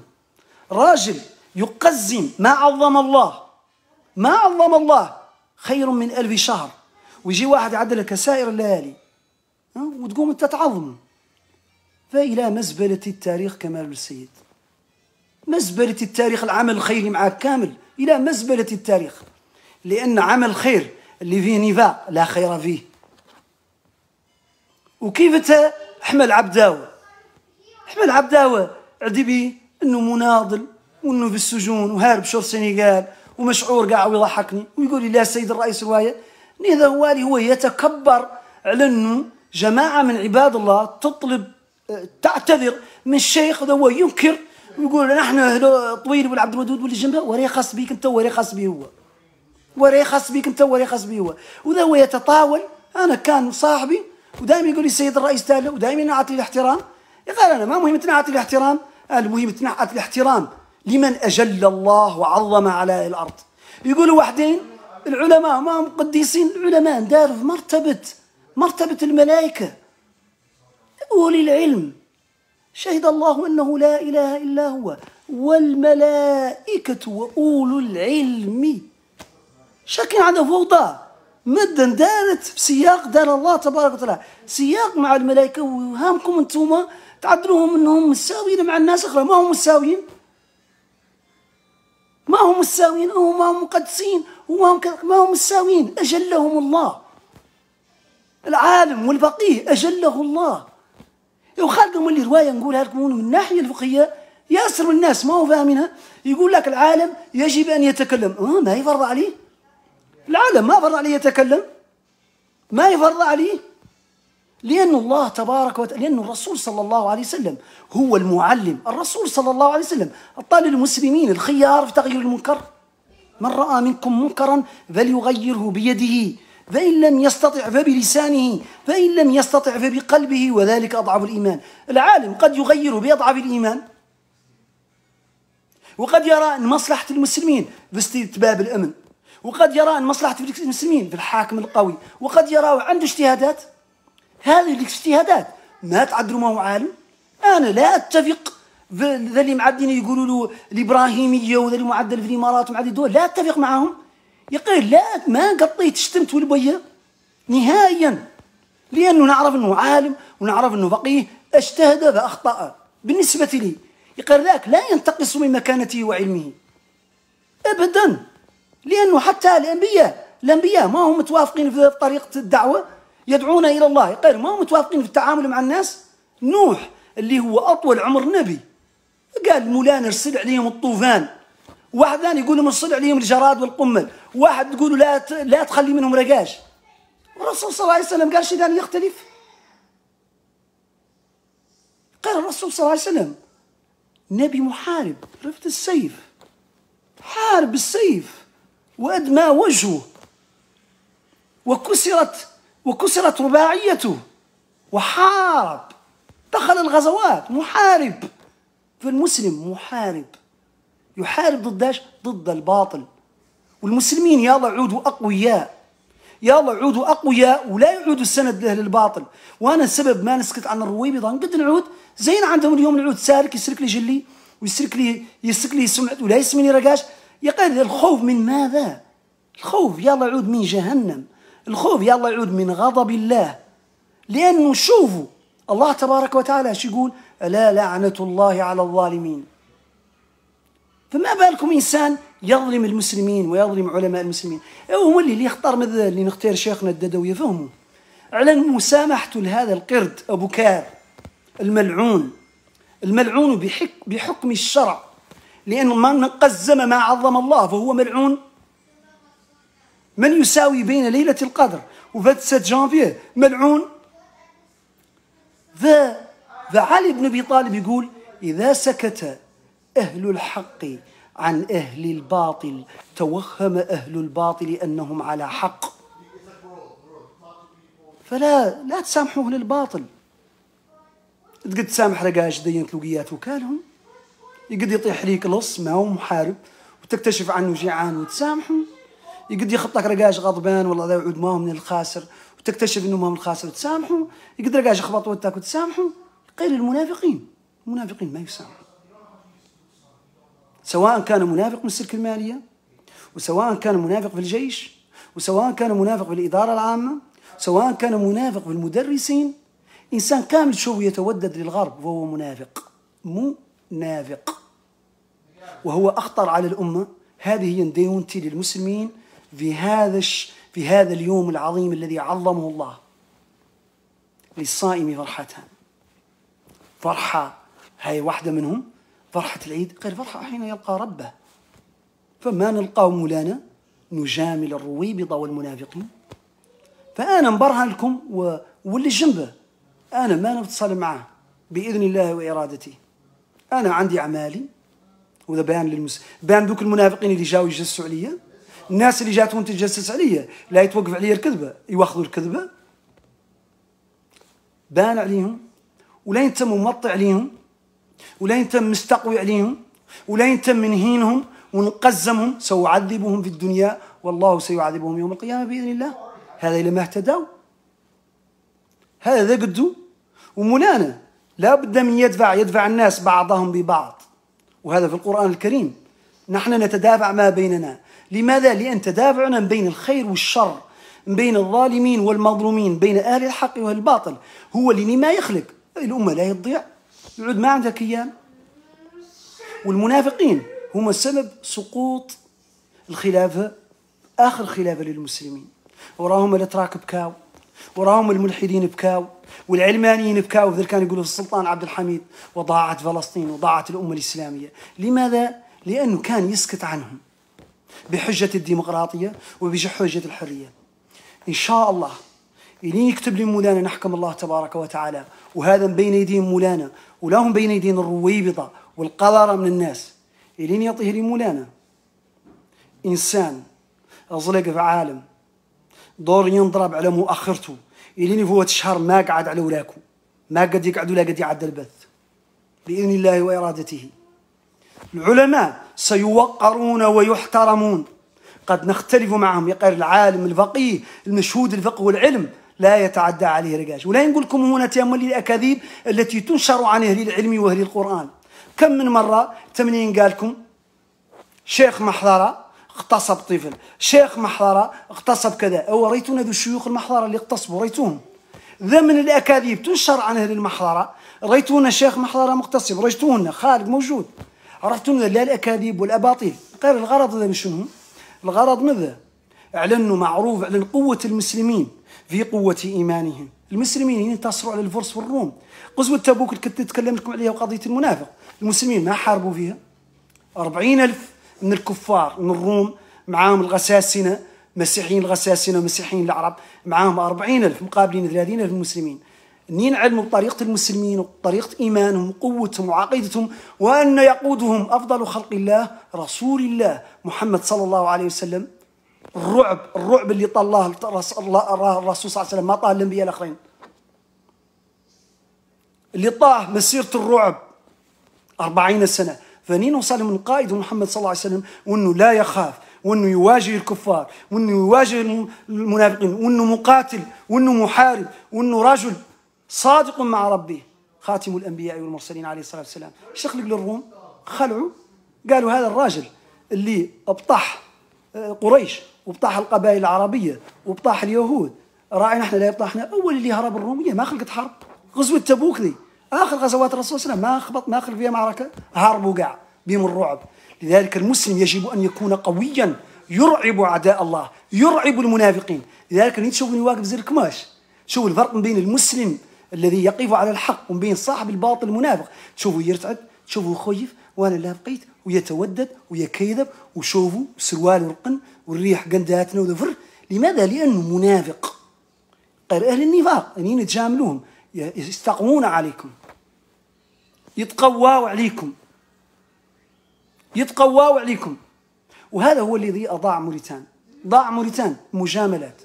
راجل يقزم ما عظم الله، ما عظم الله خير من 1000 شهر، ويجي واحد يعدلك سائر الليالي وتقوم انت تعظم. فإلى مزبلة التاريخ كمال بن السيد، مزبلة التاريخ. العمل الخيري معاك كامل إلى مزبلة التاريخ، لأن عمل خير اللي فيه نفاق لا خير فيه. وكيف أحمد عبداوي؟ أحمد عبداوي عدي بيه انه مناضل وانه في السجون وهارب شور السنغال ومشعور قاع ويضحكني ويقول لي لا السيد الرئيس روايه. هذا هو يتكبر على انه جماعه من عباد الله تطلب تعتذر من الشيخ. هذا هو ينكر ويقول نحن طويل بن عبد الودود واللي جنبه وراه خاص بيك انت، وراه خاص بيه هو، وراه خاص بيك انت، وراه خاص بيه هو. وذا هو يتطاول. انا كان صاحبي ودائما يقول لي السيد الرئيس تاله، ودائما نعطي الاحترام. قال انا ما مهم تنعطي الاحترام، المهم تنعت الاحترام لمن أجل الله وعظم على الأرض. يقولوا واحدين العلماء ما هم قديسين، العلماء داروا في مرتبة الملائكة، أولي العلم. شهد الله أنه لا إله إلا هو والملائكة وأولو العلم. شاكين عنده فوضى مدة دارت في سياق دار الله تبارك وتعالى، سياق مع الملائكة. وهامكم أنتم تعدلوهم انهم مساويين مع الناس اخرى. ما هم مساويين، ما هم مساويين، وما هم مقدسين، ما هم مساويين. اجلهم الله، العالم والفقيه اجله الله. وخالقهم اللي روايه نقولها لكم من الناحيه الفقهيه ياسر من الناس ما هو فاهمينها. يقول لك العالم يجب ان يتكلم. ما يفرض عليه العالم، ما فرض عليه يتكلم، ما يفرض عليه، لأن الله تبارك وتعالى، لأن الرسول صلى الله عليه وسلم هو المعلم. الرسول صلى الله عليه وسلم قال للمسلمين الخيار في تغيير المنكر: من رأى منكم منكرا فليغيره بيده، فإن لم يستطع فبلسانه، فإن لم يستطع فبقلبه، وذلك أضعف الإيمان. العالم قد يغير بأضعف الإيمان، وقد يرى أن مصلحة المسلمين في استتباب الأمن، وقد يرى أن مصلحة المسلمين في الحاكم القوي، وقد يرى عنده اجتهادات. هذه الاجتهادات ما تعدلوا. ما هو عالم. انا لا اتفق ذا اللي معدين يقولوا له الابراهيميه وذا اللي معدل في الامارات ومعدل الدول، لا اتفق معاهم. يقول لا، ما قطيت شتمت والبيه نهائيا، لانه نعرف انه عالم ونعرف انه فقيه، اجتهد فاخطا بالنسبه لي. يقرأك لا ينتقص من مكانته وعلمه أبدا، لأنه حتى الأنبياء ما هم متوافقين في طريقة الدعوة يدعون إلى الله، يقال ما هم متوافقين في التعامل مع الناس. نوح اللي هو أطول عمر نبي قال مولانا ارسل عليهم الطوفان، واحد ثاني يقول لهم ارسل عليهم الجراد والقمل، واحد تقول لا تخلي منهم رقاش. الرسول صلى الله عليه وسلم قال شي ثاني يختلف؟ قال الرسول صلى الله عليه وسلم نبي محارب، رفت السيف، حارب بالسيف وأدمى وجهه وكسرت رباعيته وحارب، دخل الغزوات محارب. فالمسلم محارب، يحارب ضد الباطل. والمسلمين يا الله يعودوا أقوياء، يا الله يعودوا أقوياء ولا يعودوا السند له للباطل. وأنا السبب ما نسكت عن الرويبضة، نقد نعود زين عندهم اليوم، نعود سارك يسرك لي جلي ويسرك لي سمعت ولا يسميني رقاش. يقال الخوف من ماذا؟ الخوف يا الله يعود من جهنم، الخوف يا الله يعود من غضب الله. لأنه شوفوا الله تبارك وتعالى شو يقول؟ ألا لعنة الله على الظالمين. فما بالكم إنسان يظلم المسلمين ويظلم علماء المسلمين؟ هم اللي يختار مثل اللي نختار شيخنا الددو يفهموا. أعلن مسامحة لهذا القرد أبو بكر الملعون، الملعون بحكم الشرع، لأن من قزم ما عظم الله فهو ملعون. من يساوي بين ليلة القدر و27 جانفيه ملعون. فعلي بن أبي طالب يقول إذا سكت أهل الحق عن أهل الباطل توهم أهل الباطل أنهم على حق. فلا تسامحوه للباطل. تقد تسامح رقاش دين تلوقيات وكالهم، يقد يطيح ليك لص ما هو محارب وتكتشف عنه جيعان وتسامحه، يقد يخط لك رقاش غضبان والله لا يعود ما هو من الخاسر وتكتشف انه ما هو من الخاسر وتسامحه، يقد رقاش يخبط وتاك وتسامحه. قيل المنافقين ما يسامحوا، سواء كان منافق من السلك المالية، وسواء كان منافق في الجيش، وسواء كان منافق في الإدارة العامة، سواء كان منافق في المدرسين. إنسان كامل شو يتودد للغرب وهو منافق، منافق، وهو أخطر على الأمة. هذه هي ديونتي للمسلمين في هذا اليوم العظيم الذي عظمه الله. للصائم فرحتان، فرحة هاي واحدة منهم، فرحة العيد، غير فرحة حين يلقى ربه. فما نلقاه مولانا نجامل الرويبضة والمنافقين. فأنا مبرهن لكم واللي جنبه أنا ما نتصل معه بإذن الله وإرادته. أنا عندي أعمالي، وذا بيان بيان دوك المنافقين اللي جاوا يجسسوا عليا، الناس اللي جاتهم تجسس عليا، لا يتوقف عليا الكذبة، يواخذوا الكذبة بان عليهم، ولا انت موطي عليهم، ولا انت مستقوي عليهم، ولا انت منهينهم ونقزمهم. سأعذبهم في الدنيا والله سيعذبهم يوم القيامة بإذن الله. هذا إلى ما اهتدوا، هذا قدوا. ومولانا لا بد من يدفع الناس بعضهم ببعض، وهذا في القرآن الكريم. نحن نتدافع ما بيننا، لماذا؟ لأن تدافعنا بين الخير والشر، بين الظالمين والمظلومين، بين أهل الحق والباطل، هو اللي ما يخلق الأمة لا يضيع، يعود ما عندها كيان. والمنافقين هم السبب سقوط الخلافة، آخر خلافة للمسلمين. وراهم الأتراك بكاو، وراهم الملحدين بكاو، والعلمانيين بكاو، وذل كان يقولوا السلطان عبد الحميد وضاعت فلسطين وضاعت الأمة الإسلامية. لماذا؟ لأنه كان يسكت عنهم بحجة الديمقراطية وبحجة الحرية. إن شاء الله إلين يكتب لي مولانا نحكم الله تبارك وتعالى، وهذا بين أيدين مولانا ولاهم بين أيدين الرويبضة والقذرة من الناس. إلين يعطيه لي مولانا إنسان أزلق في عالم دور ينضرب على مؤخرته، إلين فوت شهر ما قعد على ولاكو، ما قد يقعد ولا قد يعد البث بإذن الله وإرادته. العلماء سيوقرون ويحترمون، قد نختلف معهم. يقال العالم الفقيه المشهود الفقه والعلم لا يتعدى عليه رقاش. ولا نقول لكم هنا تأمل الأكاذيب التي تنشر عن أهل العلم وأهل القرآن. كم من مرة تمنين قال لكم شيخ محضرة اغتصب طفل، شيخ محضرة اغتصب كذا، أو ريتونا ذو الشيوخ المحضرة اللي اغتصبوا ريتوهم. ذا من الأكاذيب تنشر عن أهل المحضرة رأيتونا الشيخ محضر مقتصب، رأيتونا خارج موجود، عرفتونا لا الأكاذيب والأباطيل. غير الغرض هذا شنو؟ الغرض ماذا؟ أعلنوا معروف على قوة المسلمين في قوة إيمانهم. المسلمين ينتصروا على الفرس والروم. غزوة تبوك اللي كنت نتكلم لكم عليها وقضية المنافق، المسلمين ما حاربوا فيها، 40,000 من الكفار من الروم معاهم الغساسنة، مسيحيين الغساسنة مسيحيين العرب معاهم 40,000 مقابلين 30,000 مسلمين. منين علموا بطريقة المسلمين وطريقة إيمانهم وقوتهم وعقيدتهم، وأن يقودهم أفضل خلق الله رسول الله محمد صلى الله عليه وسلم. الرعب اللي طلاه الرسول صلى الله عليه وسلم ما طاه الأنبياء الآخرين، اللي طاه مسيرة الرعب 40 سنة. فنين وصل من قائد محمد صلى الله عليه وسلم وأنه لا يخاف، وأنه يواجه الكفار، وأنه يواجه المنافقين، وأنه مقاتل، وأنه محارب، وأنه رجل صادق مع ربه، خاتم الأنبياء والمرسلين عليه الصلاة والسلام. شخلق للروم خلعوا، قالوا هذا الراجل اللي أبطح قريش وبطاح القبائل العربية وبطاح اليهود، راعي نحن لا يبطحنا. أول اللي هرب الرومية ما خلقت حرب. غزوة تبوك ذي آخر غزوات الرسول صلى الله عليه وسلم ما خلق فيها معركة، هربوا قاع بهم الرعب. لذلك المسلم يجب أن يكون قويا يرعب أعداء الله، يرعب المنافقين. لذلك أنت تشوفني واقف زي الكماش، شوف الفرق بين المسلم الذي يقف على الحق وبين صاحب الباطل المنافق. تشوفه يرتعد، تشوفه خيف، وأنا لا بقيت، ويتودد ويكذب، وشوفوا سروال ورقن والريح قنداتنا وذفر. لماذا؟ لأنه منافق. غير أهل النفاق أنين يتجاملوهم، يستقوون عليكم، يتقواوا عليكم، يتقواوا عليكم. وهذا هو الذي أضاع موريتان، ضاع موريتان مجاملات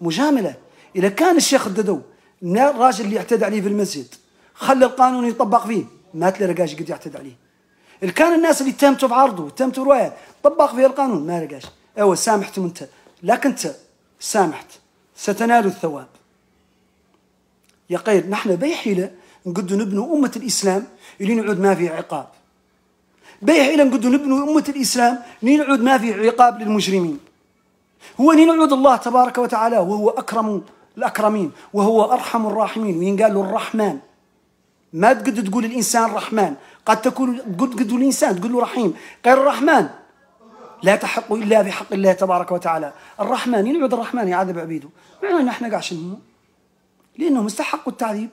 مجاملات. إذا كان الشيخ الددو الراجل اللي اعتدى عليه في المسجد خلى القانون يطبق فيه، ما تلقاش قد يعتدى عليه. كان الناس اللي تهمتوا بعرضه تهمتوا روايات طبق فيها القانون ما لقاش. ايوا سامحتم انت، لكن انت سامحت ستنال الثواب. يا قيد نحن بأي حيله نقدو نبنوا امه الاسلام اللي نعود ما فيه عقاب، بأي حيله نقدو نبنوا امه الاسلام اللي نعود ما فيه عقاب للمجرمين. هو نعود الله تبارك وتعالى وهو اكرم الاكرمين وهو ارحم الراحمين، وينقال له الرحمن. ما تقد تقول الانسان رحمن، قد تكون قد الانسان تقول له رحيم، غير الرحمن لا تحق الا بحق الله تبارك وتعالى. الرحمن ينعد الرحمن يعذب عبيده، معناه نحن قاع شنو؟ لانهم استحقوا التعذيب،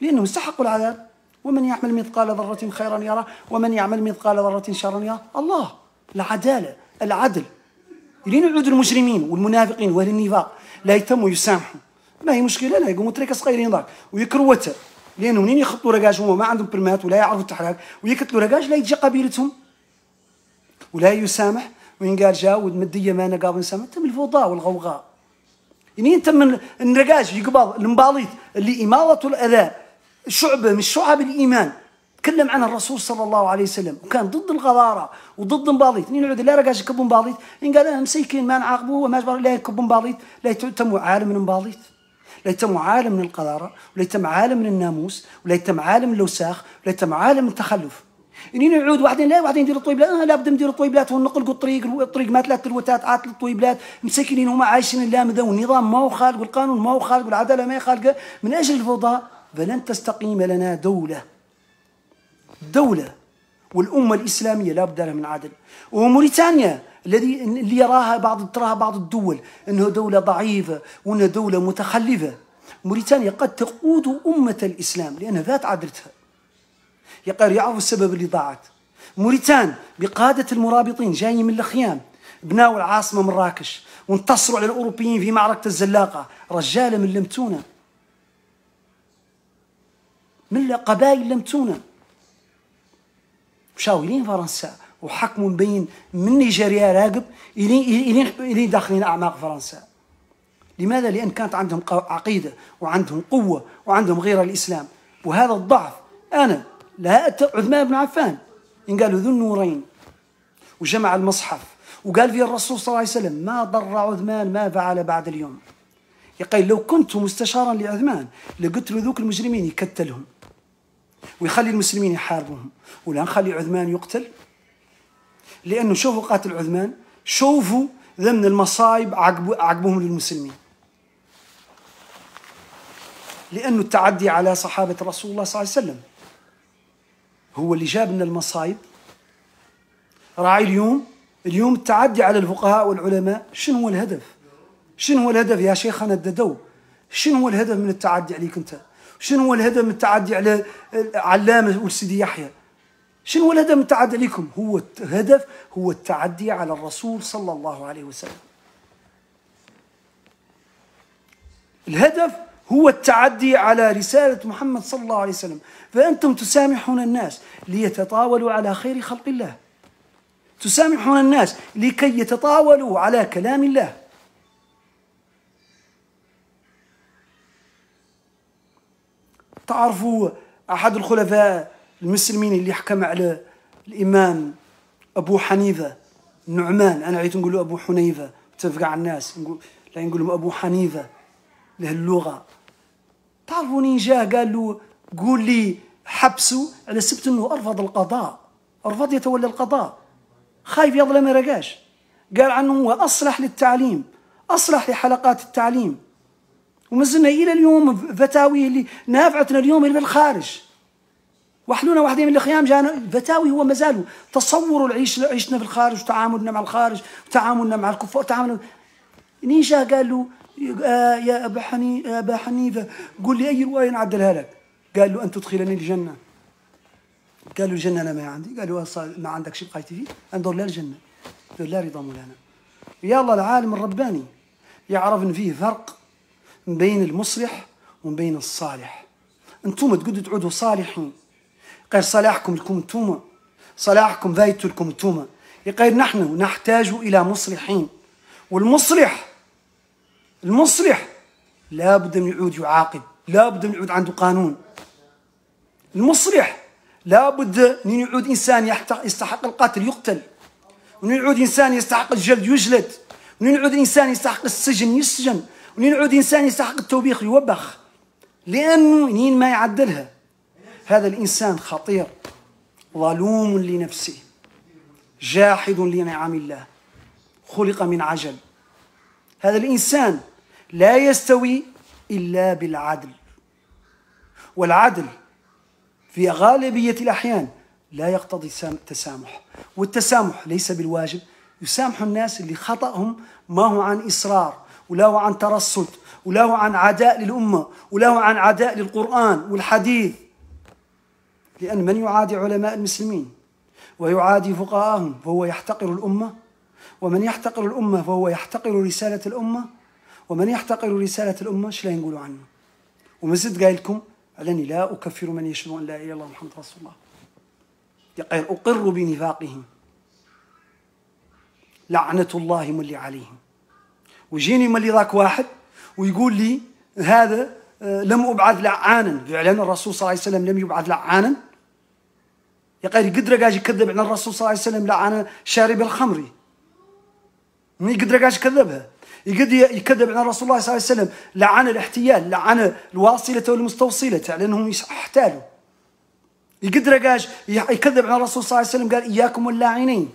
لانهم استحقوا العذاب. ومن يعمل مثقال ذرة خيرا يرى ومن يعمل مثقال ذرة شرا يرى. الله العدالة العدل. لين يعود المجرمين والمنافقين واهل النفاق لا يتموا يسامحوا، ما هي مشكلة لا يقوموا تريكا صغيرين ذاك ويكروا وتر. لأنه منين يخطوا رقاش هما ما عندهم برمات ولا يعرفوا التحراك ويقتلوا رقاش، لا يجي قبيلتهم ولا يسامح. وين قال جا والمدية ما نقابل نسامح، تم الفوضى والغوغاء. منين تم الرقاش يقبض المباليط اللي إماطة الأذى شعبة من شعب الإيمان، تكلم عنها الرسول صلى الله عليه وسلم وكان ضد الغضارة وضد مباليط. منين يعود لا رقاش يكبوا مباليط، إن قال أنا مسيكين ما نعاقبوه وما جبر لا يكبوا مباليط، لا يتم عالم من مباليط، لا يتم عالم من القذارة، ولا يتم عالم من الناموس، ولا يتم عالم من الوساخ، ولا يتم عالم من التخلف. انين نعود واحدين لا واحدين يديروا الطويبلات، لابد نديروا الطويبلات ونقلقوا الطريق ما ثلاث الوتات عات الطويبلات، مساكنين هما عايشين لامذه والنظام ما هو خالق والقانون ما هو خالق والعداله ما هي خالقه من اجل الفوضى. فلن تستقيم لنا دوله. الدوله والامه الاسلاميه لابد لها من عدل. وموريتانيا الذي اللي يراها تراها بعض الدول انه دوله ضعيفه وانه دوله متخلفه، موريتانيا قد تقود امه الاسلام لانها ذات عدلتها. يقال يعرف السبب اللي ضاعت موريتان بقاده المرابطين جايين من الخيام، بناوا العاصمه مراكش وانتصروا على الاوروبيين في معركه الزلاقه. رجاله من لمتونه، من قبائل لمتونه، مشاولين فرنسا وحكموا مبين من نيجيريا راقب إلين داخلين أعماق فرنسا. لماذا؟ لأن كانت عندهم عقيدة وعندهم قوة وعندهم غير الإسلام. وهذا الضعف أنا لا عثمان بن عفان إن قالوا ذو النورين وجمع المصحف وقال فيه الرسول صلى الله عليه وسلم ما ضر عثمان ما فعل بعد اليوم. يقول لو كنت مستشارا لعثمان لقلت له ذوك المجرمين يكتلهم ويخلي المسلمين يحاربهم ولا نخلي عثمان يقتل. لأنه شوفوا قاتل عثمان، شوفوا ضمن المصايب عقبوهم للمسلمين. لأنه التعدي على صحابة رسول الله صلى الله عليه وسلم هو اللي جاب لنا المصايب. راعي اليوم التعدي على الفقهاء والعلماء، شنو هو الهدف؟ شنو هو الهدف يا شيخنا الددو؟ شنو هو الهدف من التعدي عليك انت؟ شنو هو الهدف من التعدي على العلامة والسيدي يحيى؟ شنو هو الهدف من التعدي عليكم؟ هو الهدف هو التعدي على الرسول صلى الله عليه وسلم. الهدف هو التعدي على رسالة محمد صلى الله عليه وسلم. فأنتم تسامحون الناس ليتطاولوا على خير خلق الله، تسامحون الناس لكي يتطاولوا على كلام الله. تعرفوا أحد الخلفاء المسلمين اللي حكم على الإمام أبو حنيفة النعمان، أنا عيت نقول له أبو حنيفة، تفقع على الناس لا نقول له أبو حنيفة لهاللغة. تعرفوني جاء قال له قول لي حبسوا على سبت أنه أرفض القضاء، أرفض يتولى القضاء، خايف يظلم ما رقاش. قال عنه هو أصلح للتعليم، أصلح لحلقات التعليم، ومازلنا إلى اليوم فتاوي اللي نافعتنا اليوم اللي بالخارج. وحلونا واحدين من الخيام جانا فتاوي هو مازالوا تصوروا عيشنا في الخارج وتعاملنا مع الخارج وتعاملنا مع الكفار وتعاملنا. نيجا قالوا يا أبا حنيفة قول لي أي رواية نعدلها لك؟ قال له أن تدخلني الجنة. قال له الجنة أنا ما عندي. قالوا ما عندك شيء بقيت فيه؟ انظر لا الجنة لا رضا مولانا. يا الله العالم الرباني يعرف إن فيه فرق من بين المصلح ومن بين الصالح. انتم تقدروا تعودوا صالحين، غير صلاحكم لكم انتم، صلاحكم فايتو لكم انتم. غير نحن نحتاج إلى مصلحين، والمصلح لابد من يعود يعاقب، لابد من يعود عنده قانون. المصلح لابد من يعود إنسان يستحق القتل يقتل، ومن يعود إنسان يستحق الجلد يجلد، ومن يعود إنسان يستحق السجن يسجن، ومن يعود إنسان يستحق التوبيخ يوبخ، لأنه نين ما يعدلها. هذا الإنسان خطير، ظلوم لنفسه، جاحد لنعم الله، خلق من عجل. هذا الإنسان لا يستوي إلا بالعدل، والعدل في غالبية الأحيان لا يقتضي التسامح، والتسامح ليس بالواجب. يسامح الناس اللي خطأهم ما هو عن إصرار ولا هو عن ترصد ولا هو عن عداء للأمة ولا هو عن عداء للقرآن والحديث، لأن من يعادي علماء المسلمين ويعادي فقهاءهم فهو يحتقر الأمة، ومن يحتقر الأمة فهو يحتقر رسالة الأمة، ومن يحتقر رسالة الأمة شلا ينقولوا عنه. ومزد قايل لكم علاني لا أكفر من يشهد أن لا إله إلا الله محمد رسول الله، يقير أقر بنفاقهم لعنة الله ملي عليهم. ويجيني ملي ذاك واحد ويقول لي هذا لم أبعث لعانا، فعلا الرسول صلى الله عليه وسلم لم يبعث لعانا. يقير قدر قاج يكذب عن الرسول صلى الله عليه وسلم لعن شارب الخمر، من يقدر قاش يكذبها، يكذب عن رسول الله صلى الله عليه وسلم لعن الاحتيال، لعن الواصلة والمستوصلة لأنهم يحتالوا. يقدر قاش يكذب عن رسول صلى الله عليه وسلم قال إياكم واللاعنين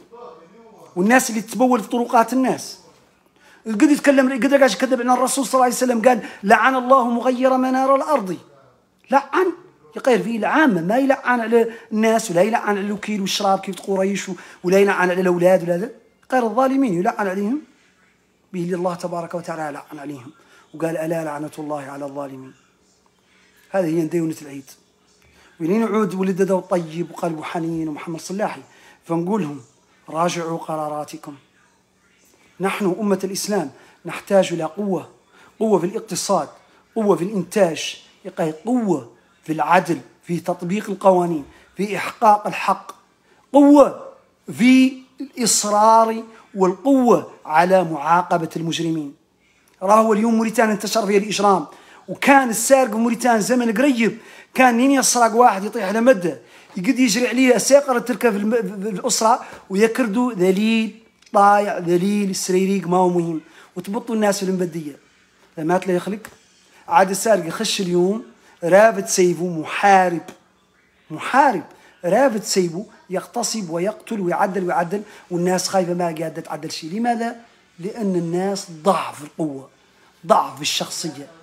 والناس اللي تتبول في طرقات الناس. يقدر قاش يكذب عن الرسول صلى الله عليه وسلم قال لعن الله مغير منار الأرض. لعن يقير فيه العامة، ما يلعن على الناس ولا يلعن على الوكيل والشراب كيف قريش ولا يلعن على الأولاد ولا ذا. غير الظالمين يلعن عليهم، به الله تبارك وتعالى لعن عليهم وقال ألا لعنة الله على الظالمين. هذه هي ديونة العيد. ولين نعود ولد ددو طيب وقلبه حنين ومحمد صلاحي، فنقول لهم راجعوا قراراتكم. نحن أمة الإسلام نحتاج إلى قوة، قوة في الاقتصاد، قوة في الإنتاج، قوة في العدل، في تطبيق القوانين، في إحقاق الحق، قوة في الإصرار والقوة على معاقبة المجرمين. راهو اليوم موريتانيا انتشر فيها الإجرام، وكان السارق في موريتانيا زمن قريب كان نين يسرق واحد يطيح على مده يقد يجري عليه الساقرة تركه في الأسرة ويكردوا ذليل طايع ذليل سريريق ما هو مهم، وتبطوا الناس في المبدية. ما تلا يخلق عاد السارق يخش اليوم رافد سيفه، محارب رافد سيبه يغتصب ويقتل ويعدل، والناس خايفة ما قاعدة تعدل شيء. لماذا؟ لأن الناس ضعف القوة، ضعف الشخصية،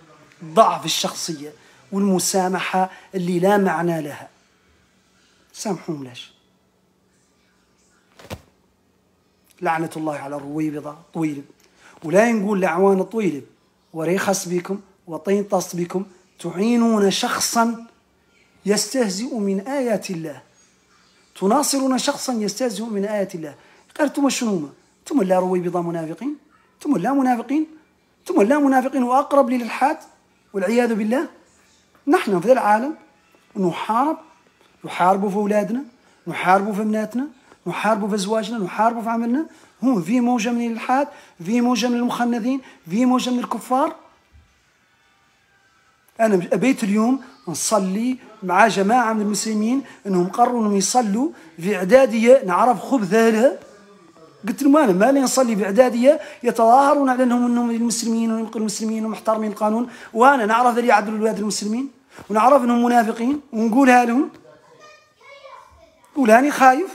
والمسامحة اللي لا معنى لها. سامحوهم ليش؟ لعنة الله على الرويبضة طويلب، ولا نقول لعوان طويلب وريخص بكم وطينطس بكم، تعينون شخصا يستهزئ من آيات الله، تناصرون شخصا يستهزئ من آيات الله. قالت ثم شنوما ثم لا رويبضة منافقين، ثم لا منافقين، ثم لا منافقين، وأقرب للإلحاد والعياذ بالله. نحن في العالم نحارب في أولادنا، نحارب في بناتنا، نحاربوا في زواجنا، نحاربوا في عملنا. هم في موجة من الإلحاد، في موجة من المخنثين، في موجة من الكفار. أنا أبيت اليوم نصلي مع جماعة من المسلمين أنهم قرروا أنهم يصلوا في إعدادية نعرف خبثها لها. قلت لهم أنا ما لي نصلي في إعدادية يتظاهرون على أنهم المسلمين وينقلوا المسلمين ومحترمين القانون، وأنا نعرف اللي يعدلوا الولاد المسلمين ونعرف أنهم منافقين ونقولها لهم. ولاني خايف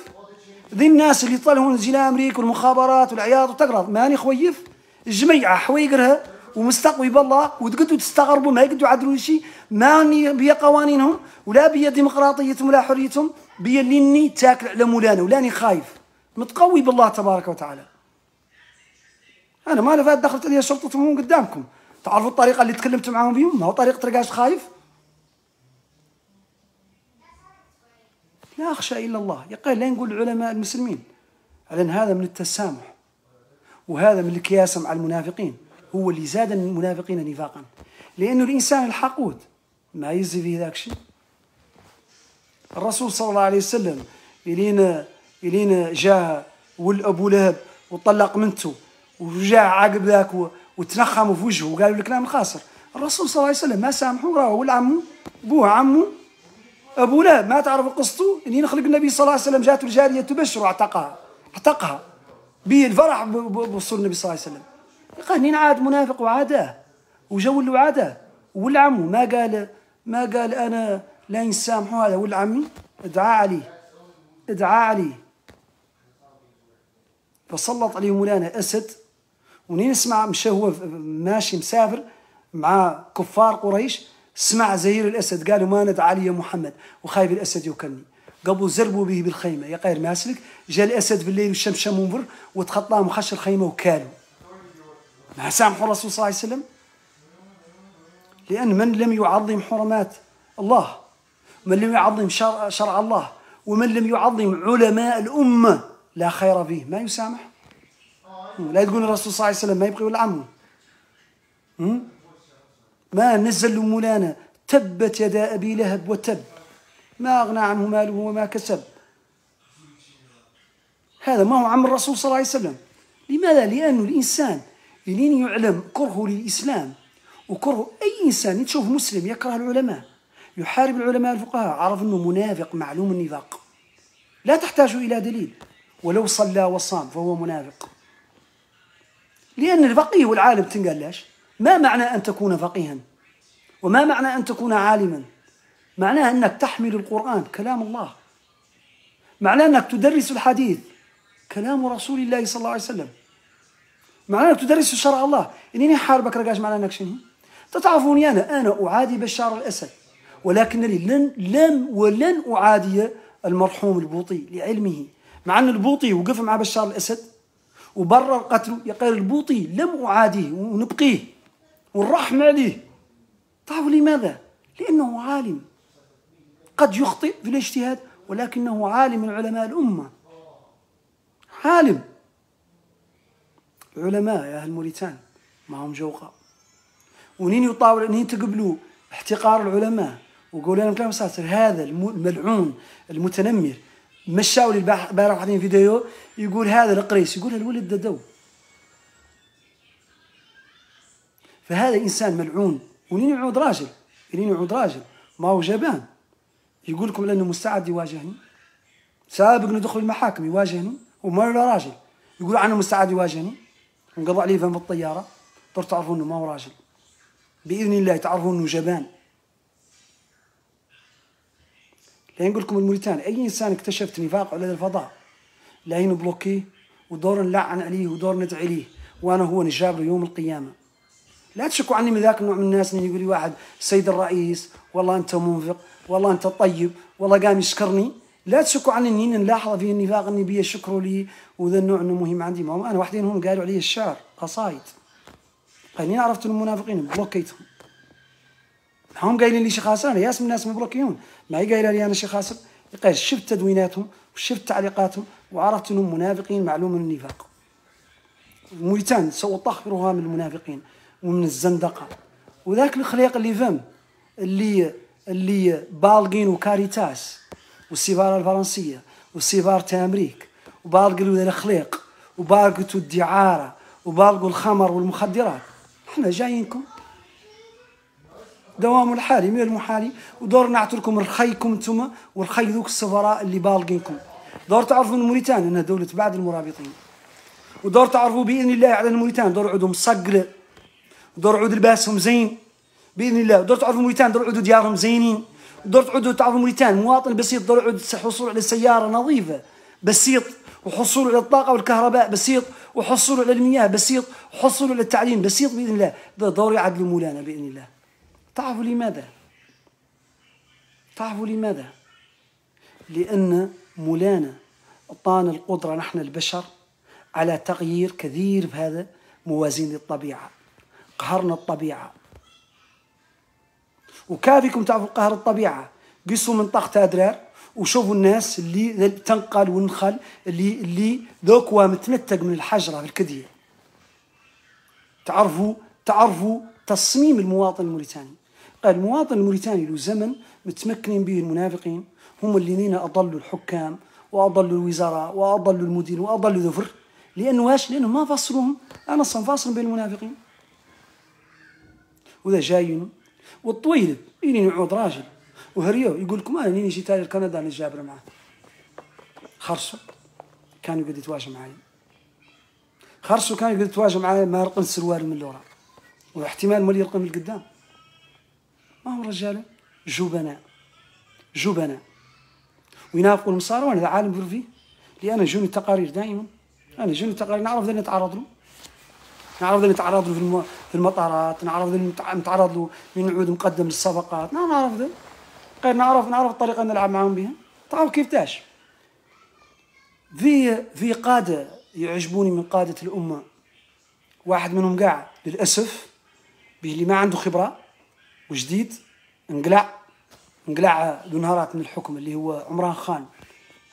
ذي الناس اللي طلعوا نزيل أمريكا والمخابرات والعياط وتقرض، ماني خويف الجميعة حويقرها ومستقوي بالله، وتقدوا تستغربوا ما يقدوا يعدلوا شيء، ماني بيا قوانينهم ولا بيا ديمقراطيتهم ولا حريتهم، بيا ليني تاكل على مولانا، ولاني خايف متقوي بالله تبارك وتعالى. أنا ما نفعت دخلت عليها شرطتهم قدامكم، تعرفوا الطريقة اللي تكلمت معاهم بيهم، ما هو طريقة رقاش خايف. لا أخشى إلا الله. يقال لا نقول العلماء المسلمين، لأن هذا من التسامح وهذا من الكياسة مع المنافقين، هو اللي زاد المنافقين نفاقا، لأنه الإنسان الحقود ما يزي فيه ذاك شيء. الرسول صلى الله عليه وسلم إلينا جاء والأبو لهب وطلق منته وجاء عقب ذاك وتنخموا في وجهه وقالوا الكلام الخاسر، الرسول صلى الله عليه وسلم ما سامحه، راه هو العمو أبوه عمو أبو لهب، ما تعرف قصته اللي نخلق النبي صلى الله عليه وسلم جاءته الجارية تبشر واعتقها بالفرح بوصول النبي صلى الله عليه وسلم. قال هنا عاد منافق وعاداه وجول وعاداه والعمو، ما قال أنا لا نسامحه، هذا والعمي ادعى عليه. فسلط عليه مولانا أسد، ونين نسمع مشى هو ماشي مسافر مع كفار قريش، سمع زهير الأسد قالوا ما ندعى علي محمد وخايف الأسد يوكلني، قبوا زربوا به بالخيمة يا قير ماسلك، جاء الأسد في الليل والشمس منبر وتخطاه وخش الخيمة وكالوا. ما سامحوا الرسول صلى الله عليه وسلم، لأن من لم يعظم حرمات الله، من لم يعظم شرع الله، ومن لم يعظم علماء الأمة لا خير فيه، ما يسامح. لا تقول الرسول صلى الله عليه وسلم ما يبقي ولا عمه، ما نزل مولانا تبت يدا أبي لهب وتب، ما أغنى عنه ماله وما كسب. هذا ما هو عم الرسول صلى الله عليه وسلم. لماذا؟ لأنه الإنسان لين يعلم كرهه للإسلام وكره أي إنسان تشوف مسلم يكره العلماء، يحارب العلماء الفقهاء، عرف أنه منافق معلوم النفاق، لا تحتاج إلى دليل، ولو صلى وصام فهو منافق. لأن الفقيه والعالم تنقال ليش؟ ما معنى أن تكون فقيها وما معنى أن تكون عالما؟ معناه أنك تحمل القرآن كلام الله، معناه أنك تدرس الحديث كلام رسول الله صلى الله عليه وسلم، معناه أنك تدرس شرع الله. إنني حاربك رقاش معناه أنك شنو؟ تتعرفوني أنا أعادي بشار الأسد، ولكنني لن أعادي المرحوم البوطي لعلمه، مع أن البوطي وقف مع بشار الأسد وبرر قتله، يقال البوطي لم أعاديه ونبقيه والرحمة عليه. تعرفوا لماذا؟ لأنه عالم، قد يخطئ في الاجتهاد ولكنه عالم من علماء الأمة، عالم. علماء يا أهل موريتانيا ما هم جوقة، ونين يطاول أنين تقبلوا احتقار العلماء وقولوا لهم كلام ساتر. هذا الملعون المتنمر مشاو لي البارح حاطين فيديو يقول هذا القريش، يقولها الولد ددو. فهذا إنسان ملعون، ولين يعود راجل، لين يعود راجل ما هو جبان. يقول لكم لأنه مستعد يواجهني، سابق ندخل المحاكم يواجهني، وما هو راجل. يقول عنه مستعد يواجهني، انقضى عليه فم الطيارة، تعرفوا أنه ما هو راجل بإذن الله، تعرفوا أنه جبان. لأن نقول لكم الموريتاني أي إنسان اكتشفت نفاق على الفضاء لا ينبلوكيه، ودور نلعن عليه ودور ندعي عليه، وأنا هو نجابره يوم القيامة. لا تشكوا عني من ذاك النوع من الناس اللي يقول لي واحد السيد الرئيس والله انت منفق والله انت طيب والله قام يشكرني. لا تشكوا عني اني نلاحظ في النفاق اني بيه شكروا لي وذا النوع انه مهم عندي. ما هم انا وحدين هم قالوا علي الشعر قصايد. اني عرفت المنافقين بلوكيتهم. هم قايلين لي شي خاسر انا ياسم الناس مبلوكيون، ما هي قايله لي انا شي خاسر، قال شفت تدويناتهم وشفت تعليقاتهم وعرفت انهم منافقين معلوم من النفاق. موريتانيا سأطهرها من المنافقين ومن الزندقه. وذاك الخليق اللي فهم اللي بالقين وكاريتاس والسفاره الفرنسيه والسفاره تاع امريكا وبالقوا ذا الخليق وبالقوا الدعاره وبالقوا الخمر والمخدرات. احنا جايينكم دوام الحالي من المحالي ودور نعطيكم رخيكم انتم ورخي ذوك السفراء اللي بالقينكم. دور تعرفوا ان موريتانيا انها دوله بعد المرابطين، ودور تعرفوا باذن الله على موريتانيا دور عودهم صقل، دور عود لباسهم زين باذن الله، ودور تعرفوا موريتانيا دور عود ديارهم زينين، ودور تعودوا تعرفوا موريتانيا مواطن بسيط دور عود حصول على سياره نظيفه بسيط، وحصول على الطاقه والكهرباء بسيط، وحصول على المياه بسيط، وحصول على التعليم بسيط باذن الله، دور يعدل مولانا باذن الله. تعرفوا لماذا؟ تعرفوا لماذا؟ لأن مولانا أعطانا القدرة نحن البشر على تغيير كثير في هذا موازين الطبيعة. قهرنا الطبيعة. وكافيكم تعرفوا قهر الطبيعة، قسوا من طاقة أدرار وشوفوا الناس اللي تنقل والنخل اللي ذوكوا متمتق من الحجرة في الكدية. تعرفوا تصميم المواطن الموريتاني. قال المواطن الموريتاني له زمن متمكنين به المنافقين، هم الذين اضلوا الحكام واضلوا الوزراء واضلوا المدير واضلوا ذفر، لانه واش؟ لانه ما فصلوهم. انا صنفاصل بين المنافقين وذا جايين والطويل يلي يعود راجل وهريو يقول لكم انا نيجي تاجر كندا انا جابر معاه خرصوا كانوا يقعد يتواجه معايا، خرصوا كانوا يقعد يتواجه معايا ما رقم السروال من لورا واحتمال مولي يرقم القدام. ما هو رجال جبناء وينافقوا المسار. وانا العالم بير فيه لان جوني تقارير دائما، انا جوني تقارير نعرف ذا نتعرض له، نعرف ذا نتعرض له في المطارات، نعرف ذا نتعرض له من نعود مقدم للصفقات، نعرف ذا غير نعرف الطريقه اللي نلعب معاهم بها. تعرف كيفاش في قاده يعجبوني من قاده الامه، واحد منهم قاعد للاسف به اللي ما عنده خبرة وجديد انقلع ذو نهارات من الحكم اللي هو عمران خان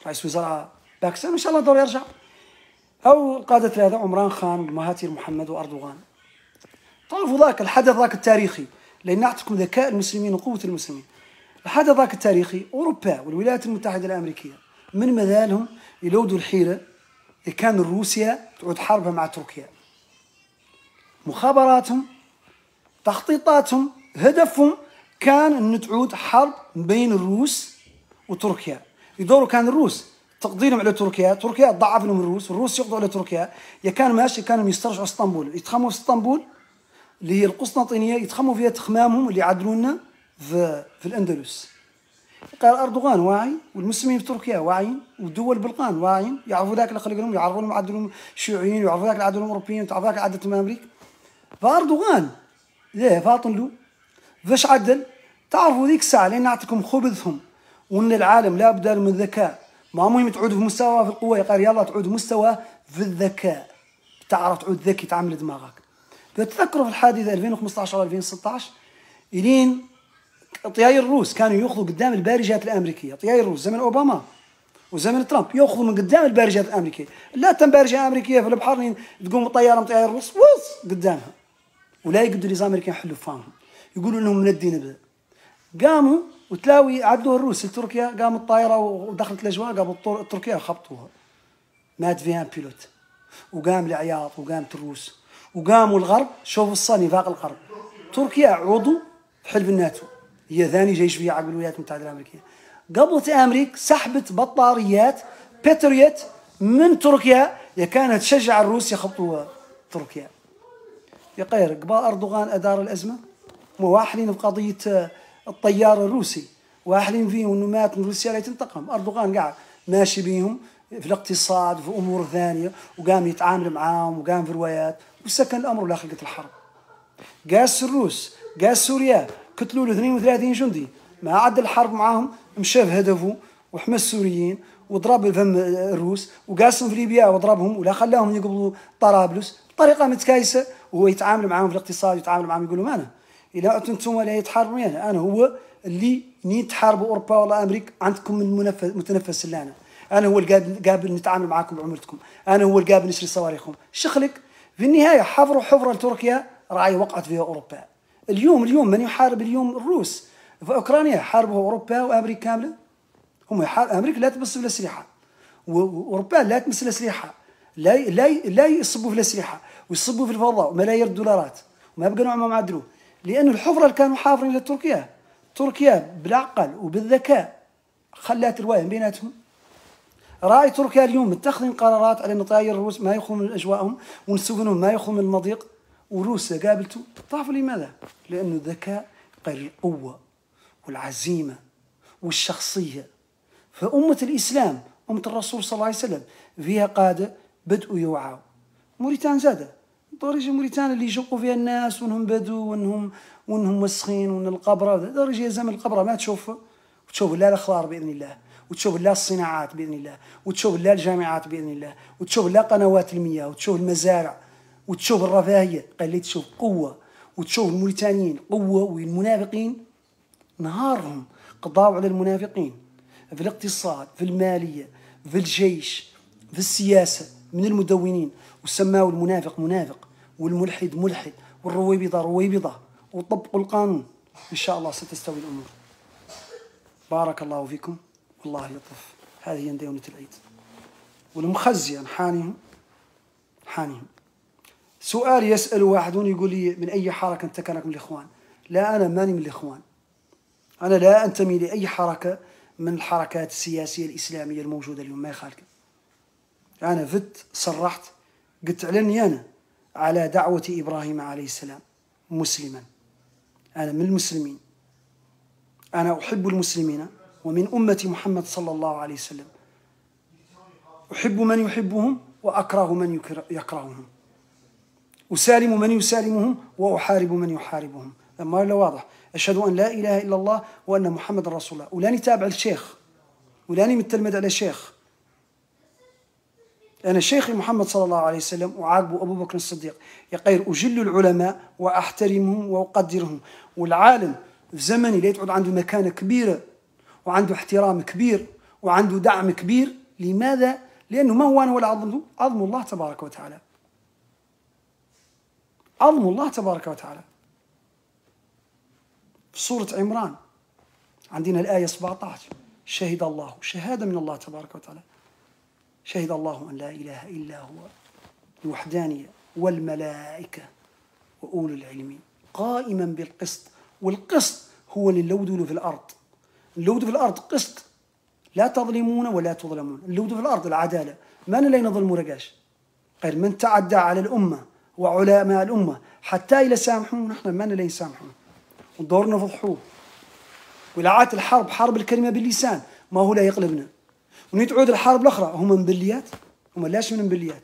رئيس وزراء باكستان، وان شاء الله الدور يرجع. او القادة ثلاثة عمران خان والمهاتير محمد واردوغان. تعرفوا ذاك الحدث ذاك التاريخي لان نعطيكم ذكاء المسلمين وقوة المسلمين. الحدث ذاك التاريخي اوروبا والولايات المتحدة الامريكية من مذالهم يلودوا الحيرة اللي كان روسيا تعود حربها مع تركيا. مخابراتهم تخطيطاتهم هدفهم كان ان تعود حرب بين الروس وتركيا. يدوروا كان الروس تقديرهم على تركيا، تركيا تضعف لهم الروس يقضوا على تركيا، يا كان ماشي كانوا يسترجعوا اسطنبول، يتخموا في اسطنبول اللي هي القسطنطينيه يتخموا فيها تخمامهم اللي عدلوا لنا في الاندلس. قال اردوغان واعي والمسلمين في تركيا واعيين والدول البلقان واعيين، يعرفوا ذاك اللي خلق لهم، يعرفوا لهم عدلوا لهم الشيوعيين، يعرفوا ذاك اللي عدلوا لهم الاوروبيين، يعرفوا ذاك اللي عدلوا لهم امريكا. فاردوغان ليه فاطن له فاش عدل؟ تعرفوا ذيك الساعه لين نعطيكم خبثهم وان العالم لا بد من الذكاء، ما مهم تعود في مستوى في القوه، قال يلا تعود مستوى في الذكاء، تعرف تعود ذكي تعامل دماغك. فتذكروا في الحادثه 2015 ولا 2016 الين طياير الروس كانوا ياخذوا قدام البارجات الامريكيه، طياير الروس زمن اوباما وزمن ترامب ياخذوا من قدام البارجات الامريكيه، لا تم بارجه امريكيه في البحر تقوم طياره من طياير الروس وص قدامها. ولا يقدروا الامريكان يحلوا فمهم، يقولوا لهم من الدين قاموا وتلاوي عدوا الروس لتركيا، قامت الطائره ودخلت الاجواء، قاموا تركيا خبطوها مات فيها بيلوت، وقام العياط وقامت الروس وقاموا الغرب. شوفوا الصني فاق الغرب، تركيا عضو حلف الناتو، هي ثاني جيش فيها عقب الولايات المتحده الامريكيه. قبلت امريكا سحبت بطاريات باتريوت من تركيا، يا كانت تشجع الروس يخبطوا تركيا. يا قير قبا اردوغان ادار الازمه، مواحلين في قضيه الطيار الروسي، واحلين فيه انه مات من روسيا لا تنتقم، اردوغان قاعد ماشي بيهم في الاقتصاد وفي امور ثانيه، وقام يتعامل معاهم وقام في روايات، وسكن الامر ولا خلقت الحرب. قاس الروس قاس سوريا، قتلوا له 32 جندي، مع عد الحرب معاهم مشى بهدفه وحمى السوريين وضرب الفم الروس وقاسهم في ليبيا وضربهم ولا خلاهم يقبلوا طرابلس بطريقه متكايسه، وهو يتعامل معاهم في الاقتصاد يتعامل معاهم يقول لهم انا الى انتم لا يتحاربوا يعني انا هو اللي نيت تحاربوا اوروبا ولا امريكا عندكم متنفس اللعنه، انا هو اللي قابل نتعامل معاكم بعمرتكم، انا هو اللي قابل نشري صواريخكم، شخلك في النهايه حفروا حفره لتركيا راعي وقعت فيها اوروبا. اليوم من يحارب اليوم الروس في اوكرانيا حاربوا اوروبا وامريكا كامله، هم امريكا لا تبص في الاسلحه واوروبا لا تمس الاسلحه، لا يصبوا في الاسلحه ويصبوا في الفضاء ملايير الدولارات وما بقى نوع ما عدلوه، لان الحفره اللي كانوا حافرين لتركيا تركيا بالعقل وبالذكاء خلات روايه بيناتهم. راعي تركيا اليوم متخذين قرارات على ان طاير الروس ما يخون من اجواءهم ونسجنهم ما يخون من المضيق، وروسيا قابلته طافوا. لماذا؟ لانه الذكاء غير القوه والعزيمه والشخصيه. فامه الاسلام امه الرسول صلى الله عليه وسلم فيها قاده بدؤوا يوعوا. موريتان زاده درجه موريتان اللي يشقوا فيها الناس وانهم بدو وانهم مسخين وان القبره درجه زمن القبره ما تشوف لا الاخبار باذن الله، وتشوف لا الصناعات باذن الله، وتشوف لا الجامعات باذن الله، وتشوف لا قنوات المياه، وتشوف المزارع، وتشوف الرفاهيه، قال تشوف قوه، وتشوف الموريتانيين قوه. والمنافقين نهارهم قضاوا على المنافقين في الاقتصاد، في الماليه، في الجيش، في السياسه من المدونين، وسماوا المنافق منافق، والملحد ملحد، والرويبضه رويبضه، وطبقوا القانون. ان شاء الله ستستوي الامور. بارك الله فيكم. الله يطف، هذه هي ديونة العيد والمخزية نحانيهم. سؤال يسأل واحد يقول لي من أي حركة أنت كانك من الإخوان؟ لا أنا ماني من الإخوان، أنا لا أنتمي لأي حركة من الحركات السياسية الإسلامية الموجودة اليوم، ما يخالك. أنا فت صرحت قلت علني أنا على دعوة إبراهيم عليه السلام مسلما، أنا من المسلمين، أنا أحب المسلمين ومن أمة محمد صلى الله عليه وسلم، أحب من يحبهم وأكره من يكرههم، أسالم من يسالمهم وأحارب من يحاربهم. لما هذا واضح، أشهد أن لا إله إلا الله وأن محمد رسول الله، ولاني تابع الشيخ ولاني متلمد على شيخ، أنا شيخي محمد صلى الله عليه وسلم وعاقبه أبو بكر الصديق يقير أجل العلماء وأحترمهم وأقدرهم. والعالم في زمني لا يتعد عنده مكانة كبيرة وعنده احترام كبير وعنده دعم كبير. لماذا؟ لأنه ما هو أنا ولا عظمه، عظم الله تبارك وتعالى، عظم الله تبارك وتعالى. في سورة عمران عندنا الآية 17، شهد الله، شهادة من الله تبارك وتعالى، شهد الله أن لا إله إلا هو الوحدانية والملائكة وأولو العلم قائما بالقسط، والقسط هو اللي لودوا في الأرض. اللود في الارض قسط، لا تظلمون ولا تظلمون، اللود في الارض العداله، ما لا ينظلموا رقاش، غير من تعدى على الامه وعلماء الامه حتى الى سامحون، نحن ما لا نسامحون، ودورنا فضحوه. ولعات الحرب حرب الكلمه باللسان، ما هو لا يقلبنا، ونتعود الحرب الاخرى هما مبليات، هما لاش من مبليات.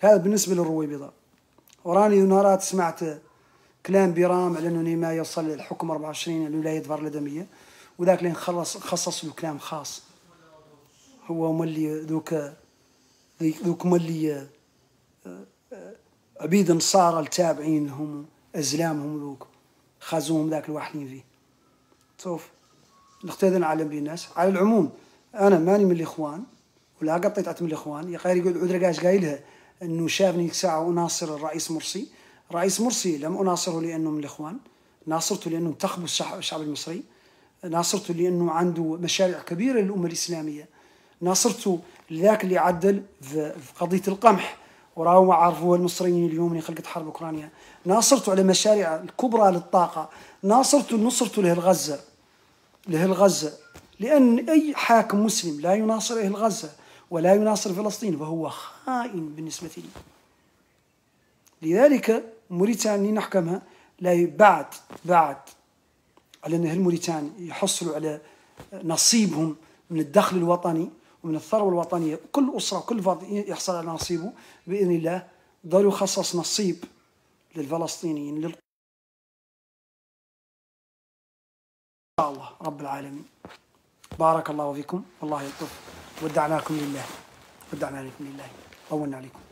هذا بالنسبه للرويبضه. وراني نهارات سمعت كلام بيرام على انه نيما يوصل الحكم 24 الولايه البرلمانيه، وذاك اللي خصص له كلام خاص، هو مولي ذوك مولي عبيد نصارى التابعين لهم ازلامهم ذوك خازوهم ذاك الواحدين فيه. شوف نقتدي نعلم للناس. على العموم انا ماني من الاخوان ولا قطيت عت من الاخوان. يا قايل يقول عود قايلها انه شافني ساعه وناصر الرئيس مرسي. رئيس مرسي لم أناصره لأنه من الإخوان، ناصرته لأنه انتخبوا الشعب المصري، ناصرته لأنه عنده مشاريع كبيرة للأمة الإسلامية، ناصرته لذاك اللي عدل في قضية القمح وراهم عرفوها المصريين اليوم اللي خلقت حرب أوكرانيا، ناصرته على مشاريع الكبرى للطاقة، ناصرته لأهل غزة، لأن أي حاكم مسلم لا يناصر أهل غزة ولا يناصر فلسطين فهو خائن بالنسبة لي. لذلك موريتانيا نحكمها لا بعد على أن أهل موريتانيا يحصلوا على نصيبهم من الدخل الوطني ومن الثروة الوطنية، كل أسرة وكل فرد يحصل على نصيبه بإذن الله. ضلوا خصص نصيب للفلسطينيين إن شاء الله رب العالمين. بارك الله فيكم والله يلطف. ودعناكم لله، طولنا عليكم.